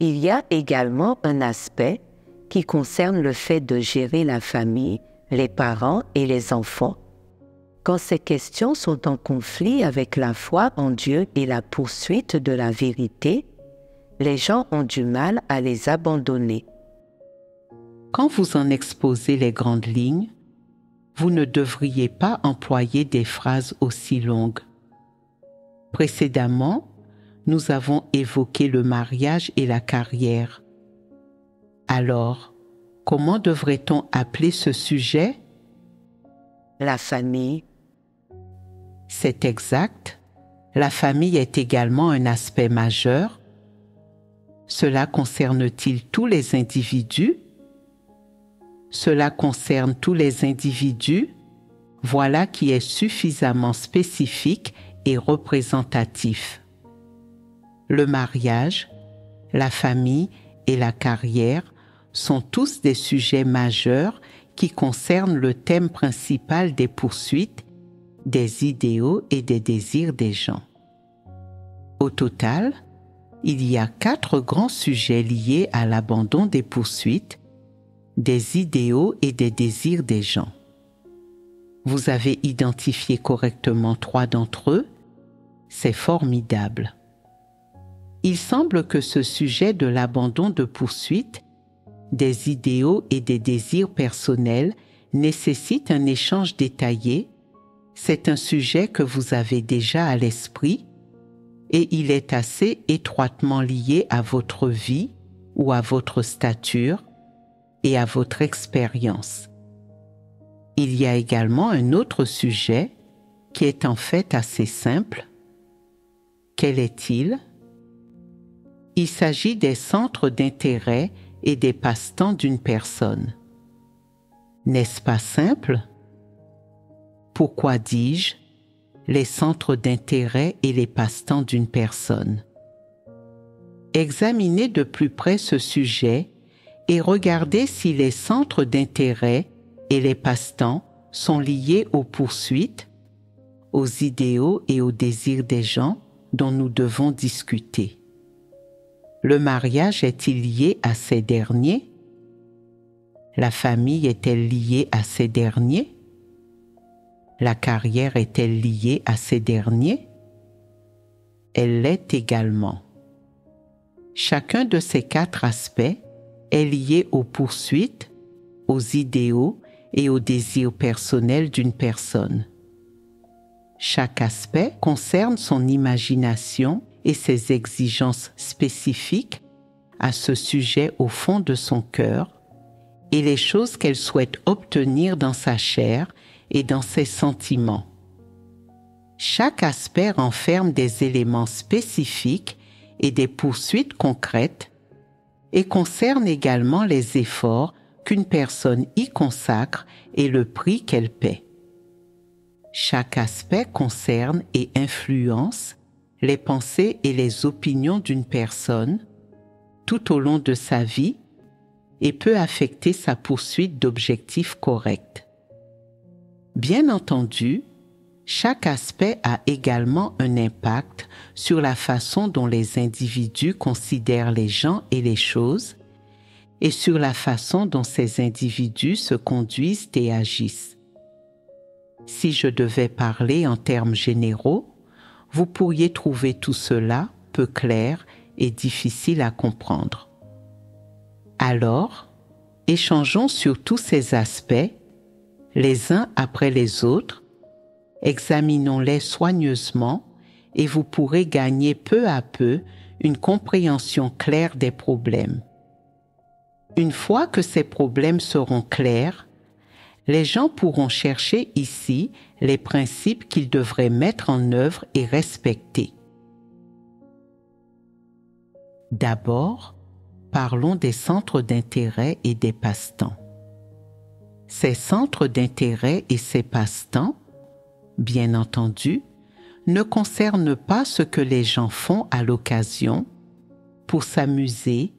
Il y a également un aspect qui concerne le fait de gérer la famille, les parents et les enfants. Quand ces questions sont en conflit avec la foi en Dieu et la poursuite de la vérité, les gens ont du mal à les abandonner. Quand vous en exposez les grandes lignes, vous ne devriez pas employer des phrases aussi longues. Précédemment, nous avons évoqué le mariage et la carrière. Alors, comment devrait-on appeler ce sujet? La famille. C'est exact. La famille est également un aspect majeur. Cela concerne-t-il tous les individus? Cela concerne tous les individus, voilà qui est suffisamment spécifique et représentatif. Le mariage, la famille et la carrière sont tous des sujets majeurs qui concernent le thème principal des poursuites, des idéaux et des désirs des gens. Au total, il y a 4 grands sujets liés à l'abandon des poursuites, des idéaux et des désirs des gens. Vous avez identifié correctement 3 d'entre eux, c'est formidable. Il semble que ce sujet de l'abandon de poursuites, des idéaux et des désirs personnels nécessite un échange détaillé. C'est un sujet que vous avez déjà à l'esprit et il est assez étroitement lié à votre vie ou à votre stature et à votre expérience. Il y a également un autre sujet qui est en fait assez simple. Quel est-il ? Il s'agit des centres d'intérêt et des passe-temps d'une personne. N'est-ce pas simple ? Pourquoi dis-je les centres d'intérêt et les passe-temps d'une personne ? Examinez de plus près ce sujet et regardez si les centres d'intérêt et les passe-temps sont liés aux poursuites, aux idéaux et aux désirs des gens dont nous devons discuter. Le mariage est-il lié à ces derniers? La famille est-elle liée à ces derniers? La carrière est-elle liée à ces derniers? Elle l'est également. Chacun de ces 4 aspects est lié aux poursuites, aux idéaux et aux désirs personnels d'une personne. Chaque aspect concerne son imagination et ses exigences spécifiques à ce sujet au fond de son cœur et les choses qu'elle souhaite obtenir dans sa chair et dans ses sentiments. Chaque aspect renferme des éléments spécifiques et des poursuites concrètes et concerne également les efforts qu'une personne y consacre et le prix qu'elle paie. Chaque aspect concerne et influence les pensées et les opinions d'une personne tout au long de sa vie et peut affecter sa poursuite d'objectifs corrects. Bien entendu, chaque aspect a également un impact sur la façon dont les individus considèrent les gens et les choses et sur la façon dont ces individus se conduisent et agissent. Si je devais parler en termes généraux, vous pourriez trouver tout cela peu clair et difficile à comprendre. Alors, échangeons sur tous ces aspects, les uns après les autres, examinons-les soigneusement et vous pourrez gagner peu à peu une compréhension claire des problèmes. Une fois que ces problèmes seront clairs, les gens pourront chercher ici les principes qu'ils devraient mettre en œuvre et respecter. D'abord, parlons des centres d'intérêt et des passe-temps. Ces centres d'intérêt et ces passe-temps, bien entendu, ne concernent pas ce que les gens font à l'occasion, pour s'amuser,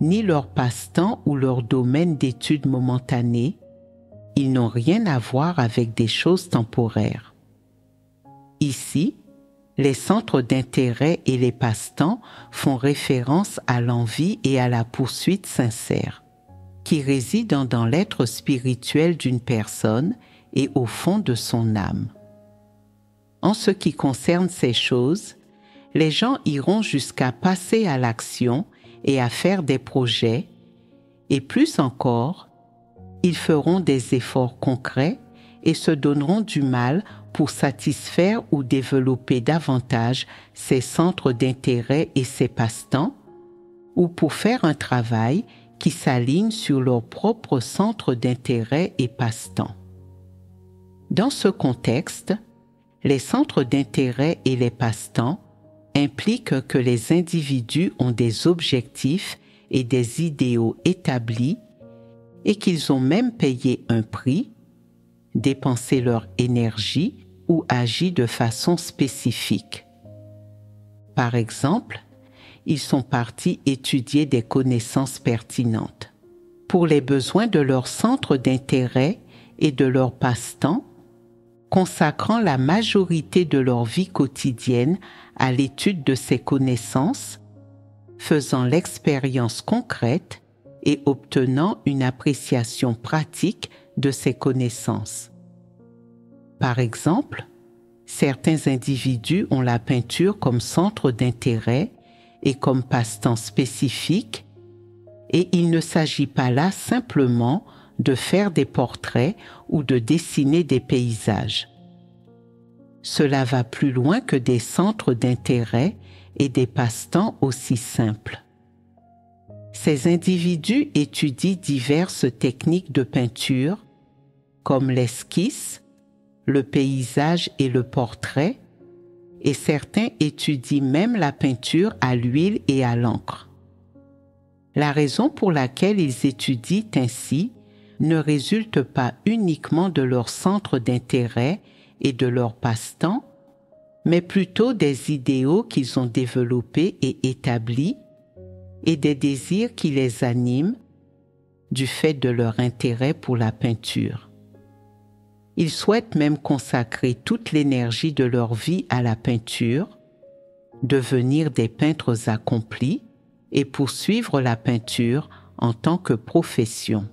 ni leur passe-temps ou leur domaine d'études momentanées. Ils n'ont rien à voir avec des choses temporaires. Ici, les centres d'intérêt et les passe-temps font référence à l'envie et à la poursuite sincère, qui résident dans l'être spirituel d'une personne et au fond de son âme. En ce qui concerne ces choses, les gens iront jusqu'à passer à l'action et à faire des projets, et plus encore, ils feront des efforts concrets et se donneront du mal pour satisfaire ou développer davantage ces centres d'intérêt et ces passe-temps, ou pour faire un travail qui s'aligne sur leurs propres centres d'intérêt et passe-temps. Dans ce contexte, les centres d'intérêt et les passe-temps impliquent que les individus ont des objectifs et des idéaux établis et qu'ils ont même payé un prix, dépensé leur énergie ou agi de façon spécifique. Par exemple, ils sont partis étudier des connaissances pertinentes pour les besoins de leur centre d'intérêt et de leur passe-temps, consacrant la majorité de leur vie quotidienne à l'étude de ces connaissances, faisant l'expérience concrète et obtenant une appréciation pratique de ces connaissances. Par exemple, certains individus ont la peinture comme centre d'intérêt et comme passe-temps spécifique, et il ne s'agit pas là simplement de faire des portraits ou de dessiner des paysages. Cela va plus loin que des centres d'intérêt et des passe-temps aussi simples. Ces individus étudient diverses techniques de peinture, comme l'esquisse, le paysage et le portrait, et certains étudient même la peinture à l'huile et à l'encre. La raison pour laquelle ils étudient ainsi ne résulte pas uniquement de leur centre d'intérêt et de leur passe-temps, mais plutôt des idéaux qu'ils ont développés et établis et des désirs qui les animent du fait de leur intérêt pour la peinture. Ils souhaitent même consacrer toute l'énergie de leur vie à la peinture, devenir des peintres accomplis et poursuivre la peinture en tant que profession.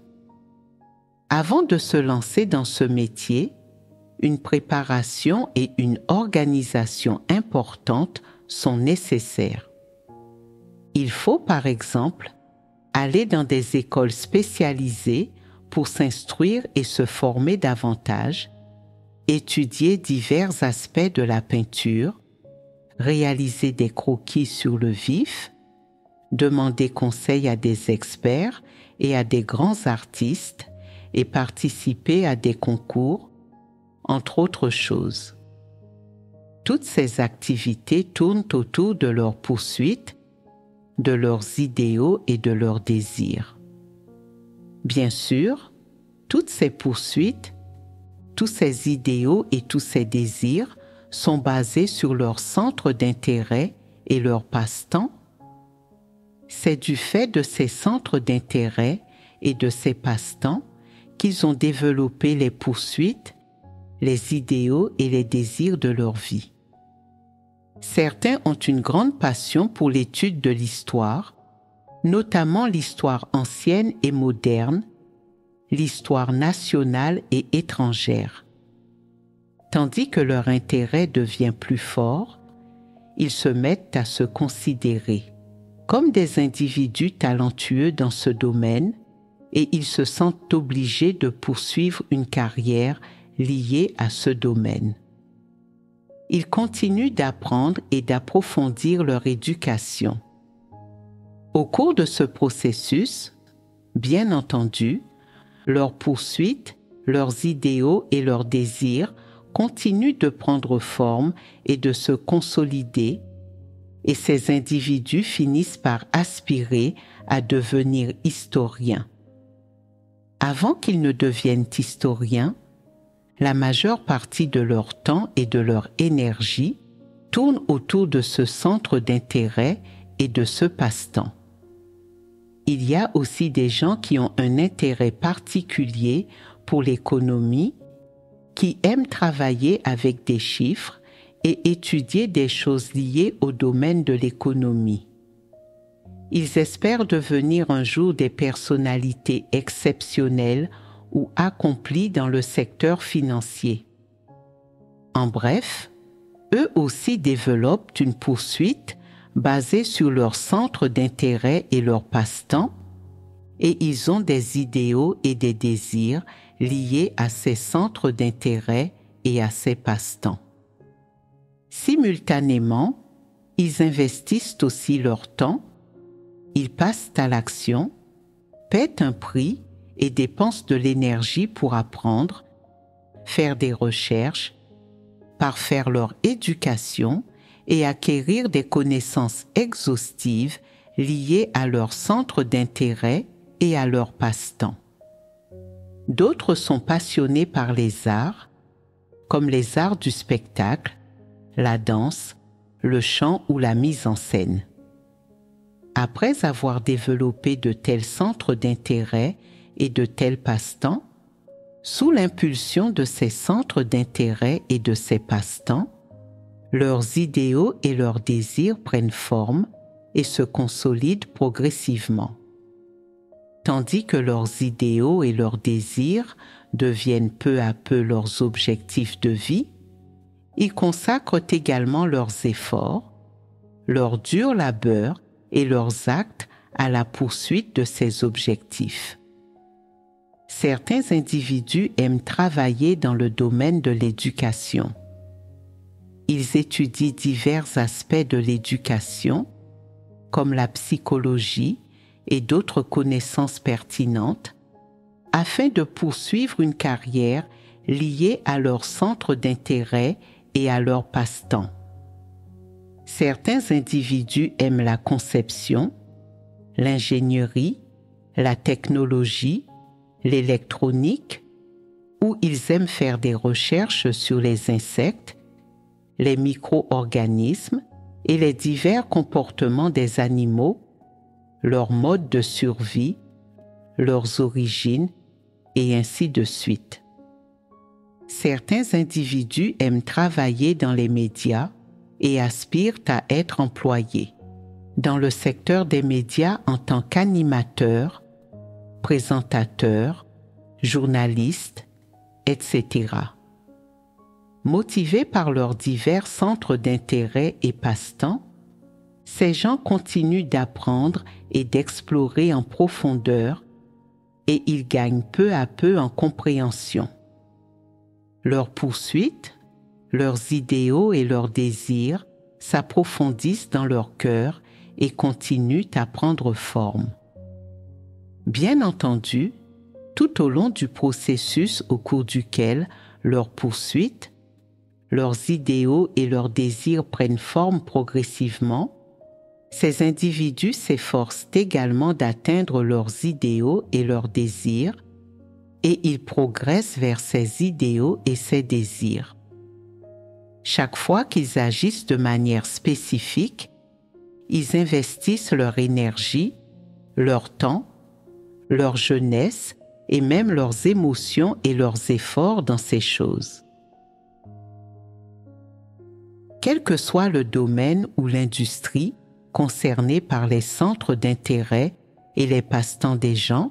Avant de se lancer dans ce métier, une préparation et une organisation importantes sont nécessaires. Il faut par exemple aller dans des écoles spécialisées pour s'instruire et se former davantage, étudier divers aspects de la peinture, réaliser des croquis sur le vif, demander conseil à des experts et à des grands artistes, et participer à des concours, entre autres choses. Toutes ces activités tournent autour de leur poursuite, de leurs idéaux et de leurs désirs. Bien sûr, toutes ces poursuites, tous ces idéaux et tous ces désirs sont basés sur leur centre d'intérêt et leur passe-temps. C'est du fait de ces centres d'intérêt et de ces passe-temps qu'ils ont développé les poursuites, les idéaux et les désirs de leur vie. Certains ont une grande passion pour l'étude de l'histoire, notamment l'histoire ancienne et moderne, l'histoire nationale et étrangère. Tandis que leur intérêt devient plus fort, ils se mettent à se considérer comme des individus talentueux dans ce domaine et ils se sentent obligés de poursuivre une carrière liée à ce domaine. Ils continuent d'apprendre et d'approfondir leur éducation. Au cours de ce processus, bien entendu, leurs poursuites, leurs idéaux et leurs désirs continuent de prendre forme et de se consolider, et ces individus finissent par aspirer à devenir historiens. Avant qu'ils ne deviennent historiens, la majeure partie de leur temps et de leur énergie tourne autour de ce centre d'intérêt et de ce passe-temps. Il y a aussi des gens qui ont un intérêt particulier pour l'économie, qui aiment travailler avec des chiffres et étudier des choses liées au domaine de l'économie. Ils espèrent devenir un jour des personnalités exceptionnelles ou accomplies dans le secteur financier. En bref, eux aussi développent une poursuite basée sur leur centre d'intérêt et leur passe-temps, et ils ont des idéaux et des désirs liés à ces centres d'intérêt et à ces passe-temps. Simultanément, ils investissent aussi leur temps. Ils passent à l'action, paient un prix et dépensent de l'énergie pour apprendre, faire des recherches, parfaire leur éducation et acquérir des connaissances exhaustives liées à leur centre d'intérêt et à leur passe-temps. D'autres sont passionnés par les arts, comme les arts du spectacle, la danse, le chant ou la mise en scène. Après avoir développé de tels centres d'intérêt et de tels passe-temps, sous l'impulsion de ces centres d'intérêt et de ces passe-temps, leurs idéaux et leurs désirs prennent forme et se consolident progressivement, tandis que leurs idéaux et leurs désirs deviennent peu à peu leurs objectifs de vie. Ils consacrent également leurs efforts, leur dur labeur et leurs actes à la poursuite de ces objectifs. Certains individus aiment travailler dans le domaine de l'éducation. Ils étudient divers aspects de l'éducation, comme la psychologie et d'autres connaissances pertinentes, afin de poursuivre une carrière liée à leur centre d'intérêt et à leur passe-temps. Certains individus aiment la conception, l'ingénierie, la technologie, l'électronique, ou ils aiment faire des recherches sur les insectes, les micro-organismes et les divers comportements des animaux, leur mode de survie, leurs origines, et ainsi de suite. Certains individus aiment travailler dans les médias et aspirent à être employés dans le secteur des médias en tant qu'animateurs, présentateurs, journalistes, etc. Motivés par leurs divers centres d'intérêt et passe-temps, ces gens continuent d'apprendre et d'explorer en profondeur et ils gagnent peu à peu en compréhension. Leurs poursuites, leurs idéaux et leurs désirs s'approfondissent dans leur cœur et continuent à prendre forme. Bien entendu, tout au long du processus au cours duquel leurs poursuites, leurs idéaux et leurs désirs prennent forme progressivement, ces individus s'efforcent également d'atteindre leurs idéaux et leurs désirs et ils progressent vers ces idéaux et ces désirs. Chaque fois qu'ils agissent de manière spécifique, ils investissent leur énergie, leur temps, leur jeunesse et même leurs émotions et leurs efforts dans ces choses. Quel que soit le domaine ou l'industrie concernée par les centres d'intérêt et les passe-temps des gens,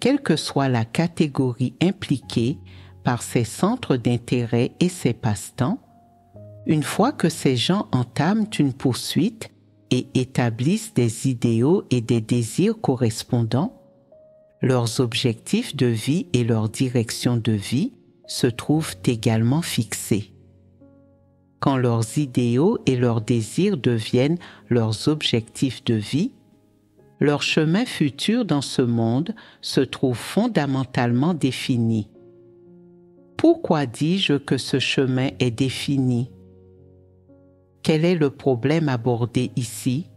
quelle que soit la catégorie impliquée par ces centres d'intérêt et ces passe-temps, une fois que ces gens entament une poursuite et établissent des idéaux et des désirs correspondants, leurs objectifs de vie et leur direction de vie se trouvent également fixés. Quand leurs idéaux et leurs désirs deviennent leurs objectifs de vie, leur chemin futur dans ce monde se trouve fondamentalement défini. Pourquoi dis-je que ce chemin est défini? Quel est le problème abordé ici?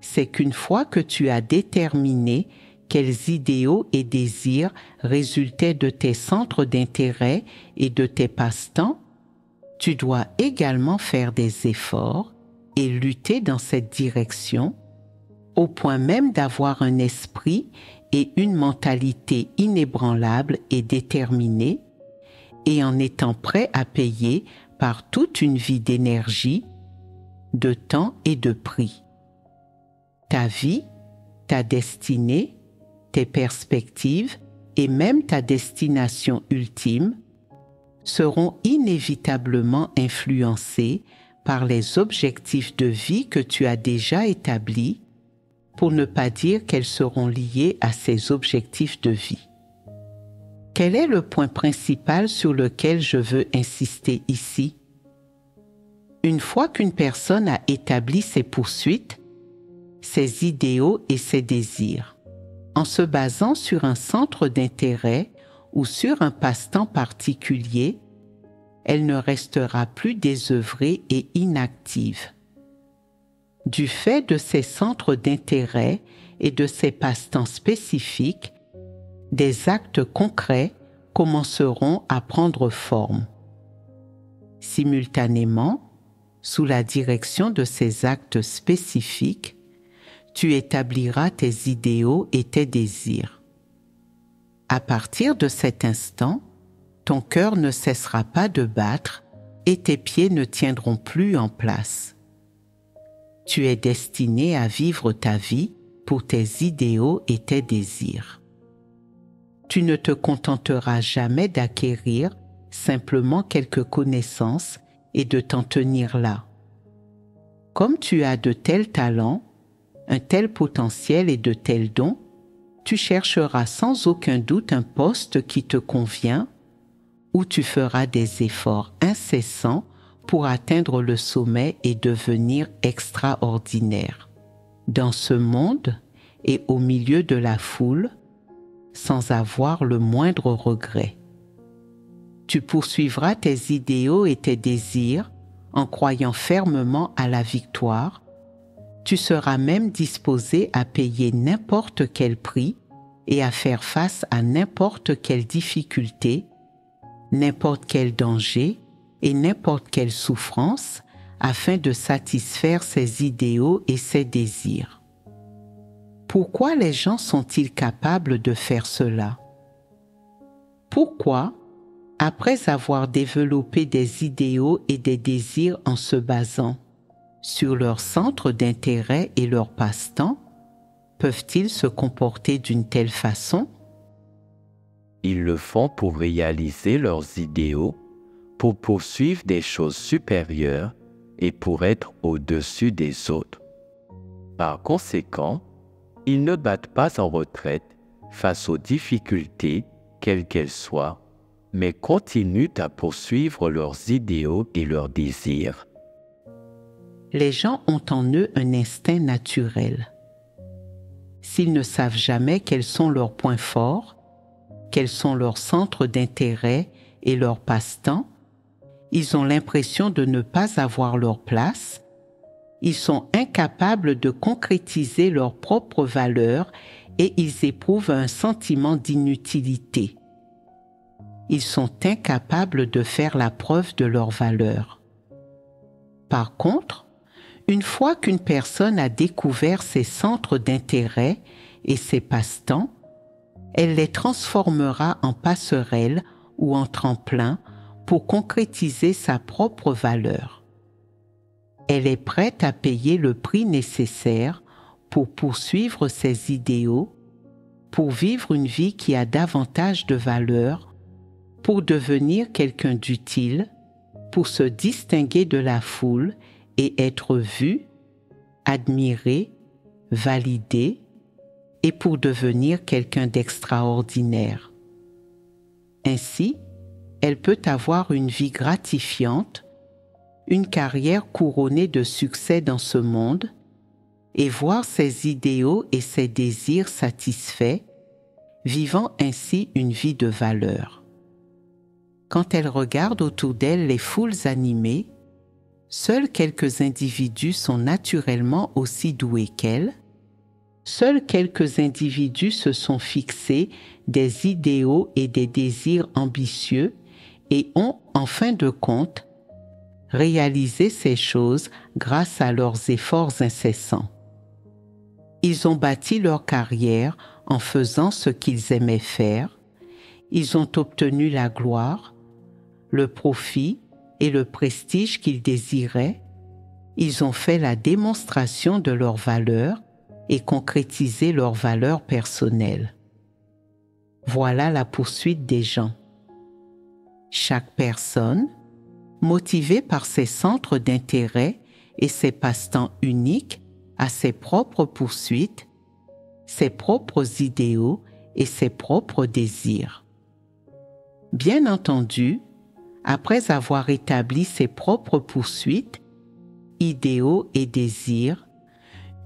C'est qu'une fois que tu as déterminé quels idéaux et désirs résultaient de tes centres d'intérêt et de tes passe-temps, tu dois également faire des efforts et lutter dans cette direction, au point même d'avoir un esprit et une mentalité inébranlables et déterminés, et en étant prêt à payer par toute une vie d'énergie, de temps et de prix. Ta vie, ta destinée, tes perspectives et même ta destination ultime seront inévitablement influencées par les objectifs de vie que tu as déjà établis, pour ne pas dire qu'elles seront liées à ces objectifs de vie. Quel est le point principal sur lequel je veux insister ici? Une fois qu'une personne a établi ses poursuites, ses idéaux et ses désirs, en se basant sur un centre d'intérêt ou sur un passe-temps particulier, elle ne restera plus désœuvrée et inactive. Du fait de ces centres d'intérêt et de ces passe-temps spécifiques, des actes concrets commenceront à prendre forme. Simultanément, sous la direction de ces actes spécifiques, tu établiras tes idéaux et tes désirs. À partir de cet instant, ton cœur ne cessera pas de battre et tes pieds ne tiendront plus en place. Tu es destiné à vivre ta vie pour tes idéaux et tes désirs. Tu ne te contenteras jamais d'acquérir simplement quelques connaissances et de t'en tenir là. Comme tu as de tels talents, un tel potentiel et de tels dons, tu chercheras sans aucun doute un poste qui te convient, où tu feras des efforts incessants pour atteindre le sommet et devenir extraordinaire. Dans ce monde et au milieu de la foule, sans avoir le moindre regret. Tu poursuivras tes idéaux et tes désirs en croyant fermement à la victoire. Tu seras même disposé à payer n'importe quel prix et à faire face à n'importe quelle difficulté, n'importe quel danger et n'importe quelle souffrance afin de satisfaire ses idéaux et ses désirs. Pourquoi les gens sont-ils capables de faire cela? Pourquoi, après avoir développé des idéaux et des désirs en se basant sur leurs centres d'intérêt et leurs passe-temps, peuvent-ils se comporter d'une telle façon? Ils le font pour réaliser leurs idéaux, pour poursuivre des choses supérieures et pour être au-dessus des autres. Par conséquent, ils ne battent pas en retraite face aux difficultés, quelles qu'elles soient, mais continuent à poursuivre leurs idéaux et leurs désirs. Les gens ont en eux un instinct naturel. S'ils ne savent jamais quels sont leurs points forts, quels sont leurs centres d'intérêt et leurs passe-temps, ils ont l'impression de ne pas avoir leur place, ils sont incapables de concrétiser leurs propres valeurs et ils éprouvent un sentiment d'inutilité. Ils sont incapables de faire la preuve de leurs valeurs. Par contre, une fois qu'une personne a découvert ses centres d'intérêt et ses passe-temps, elle les transformera en passerelles ou en tremplins pour concrétiser sa propre valeur. Elle est prête à payer le prix nécessaire pour poursuivre ses idéaux, pour vivre une vie qui a davantage de valeur, pour devenir quelqu'un d'utile, pour se distinguer de la foule et être vue, admirée, validée, et pour devenir quelqu'un d'extraordinaire. Ainsi, elle peut avoir une vie gratifiante, une carrière couronnée de succès dans ce monde, et voir ses idéaux et ses désirs satisfaits, vivant ainsi une vie de valeur. Quand elle regarde autour d'elle les foules animées, seuls quelques individus sont naturellement aussi doués qu'elle. Seuls quelques individus se sont fixés des idéaux et des désirs ambitieux et ont, en fin de compte, réalisé ces choses grâce à leurs efforts incessants. Ils ont bâti leur carrière en faisant ce qu'ils aimaient faire. Ils ont obtenu la gloire, le profit et le prestige qu'ils désiraient. Ils ont fait la démonstration de leur valeur et concrétiser leurs valeurs personnelles. Voilà la poursuite des gens. Chaque personne, motivée par ses centres d'intérêt et ses passe-temps uniques, a ses propres poursuites, ses propres idéaux et ses propres désirs. Bien entendu, après avoir établi ses propres poursuites, idéaux et désirs,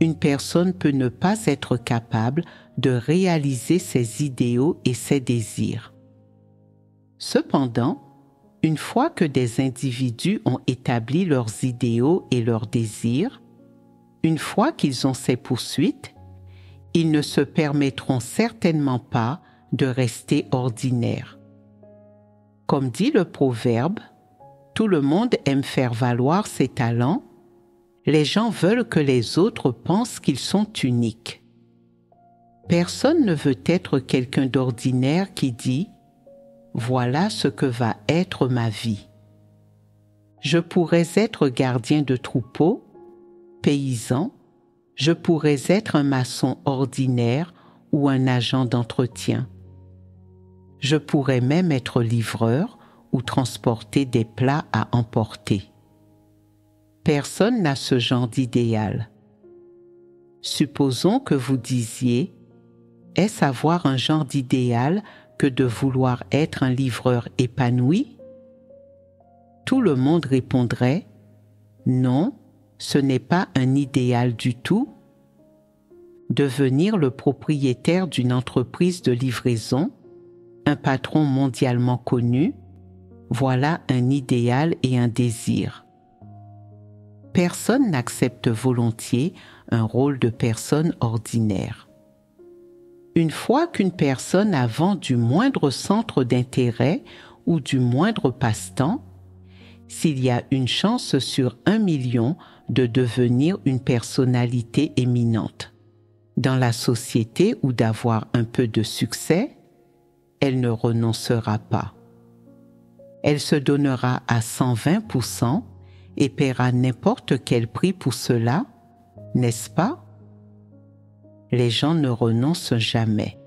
une personne peut ne pas être capable de réaliser ses idéaux et ses désirs. Cependant, une fois que des individus ont établi leurs idéaux et leurs désirs, une fois qu'ils ont ces poursuites, ils ne se permettront certainement pas de rester ordinaire. Comme dit le proverbe, tout le monde aime faire valoir ses talents. Les gens veulent que les autres pensent qu'ils sont uniques. Personne ne veut être quelqu'un d'ordinaire qui dit « Voilà ce que va être ma vie. Je pourrais être gardien de troupeau, paysan, je pourrais être un maçon ordinaire ou un agent d'entretien. Je pourrais même être livreur ou transporter des plats à emporter. » Personne n'a ce genre d'idéal. Supposons que vous disiez « Est-ce avoir un genre d'idéal que de vouloir être un livreur épanoui ?» Tout le monde répondrait « Non, ce n'est pas un idéal du tout. Devenir le propriétaire d'une entreprise de livraison, un patron mondialement connu, voilà un idéal et un désir. » Personne n'accepte volontiers un rôle de personne ordinaire. Une fois qu'une personne a vent du moindre centre d'intérêt ou du moindre passe-temps, s'il y a une chance sur 1 million de devenir une personnalité éminente dans la société ou d'avoir un peu de succès, elle ne renoncera pas. Elle se donnera à 120% et paiera n'importe quel prix pour cela, n'est-ce pas? Les gens ne renoncent jamais.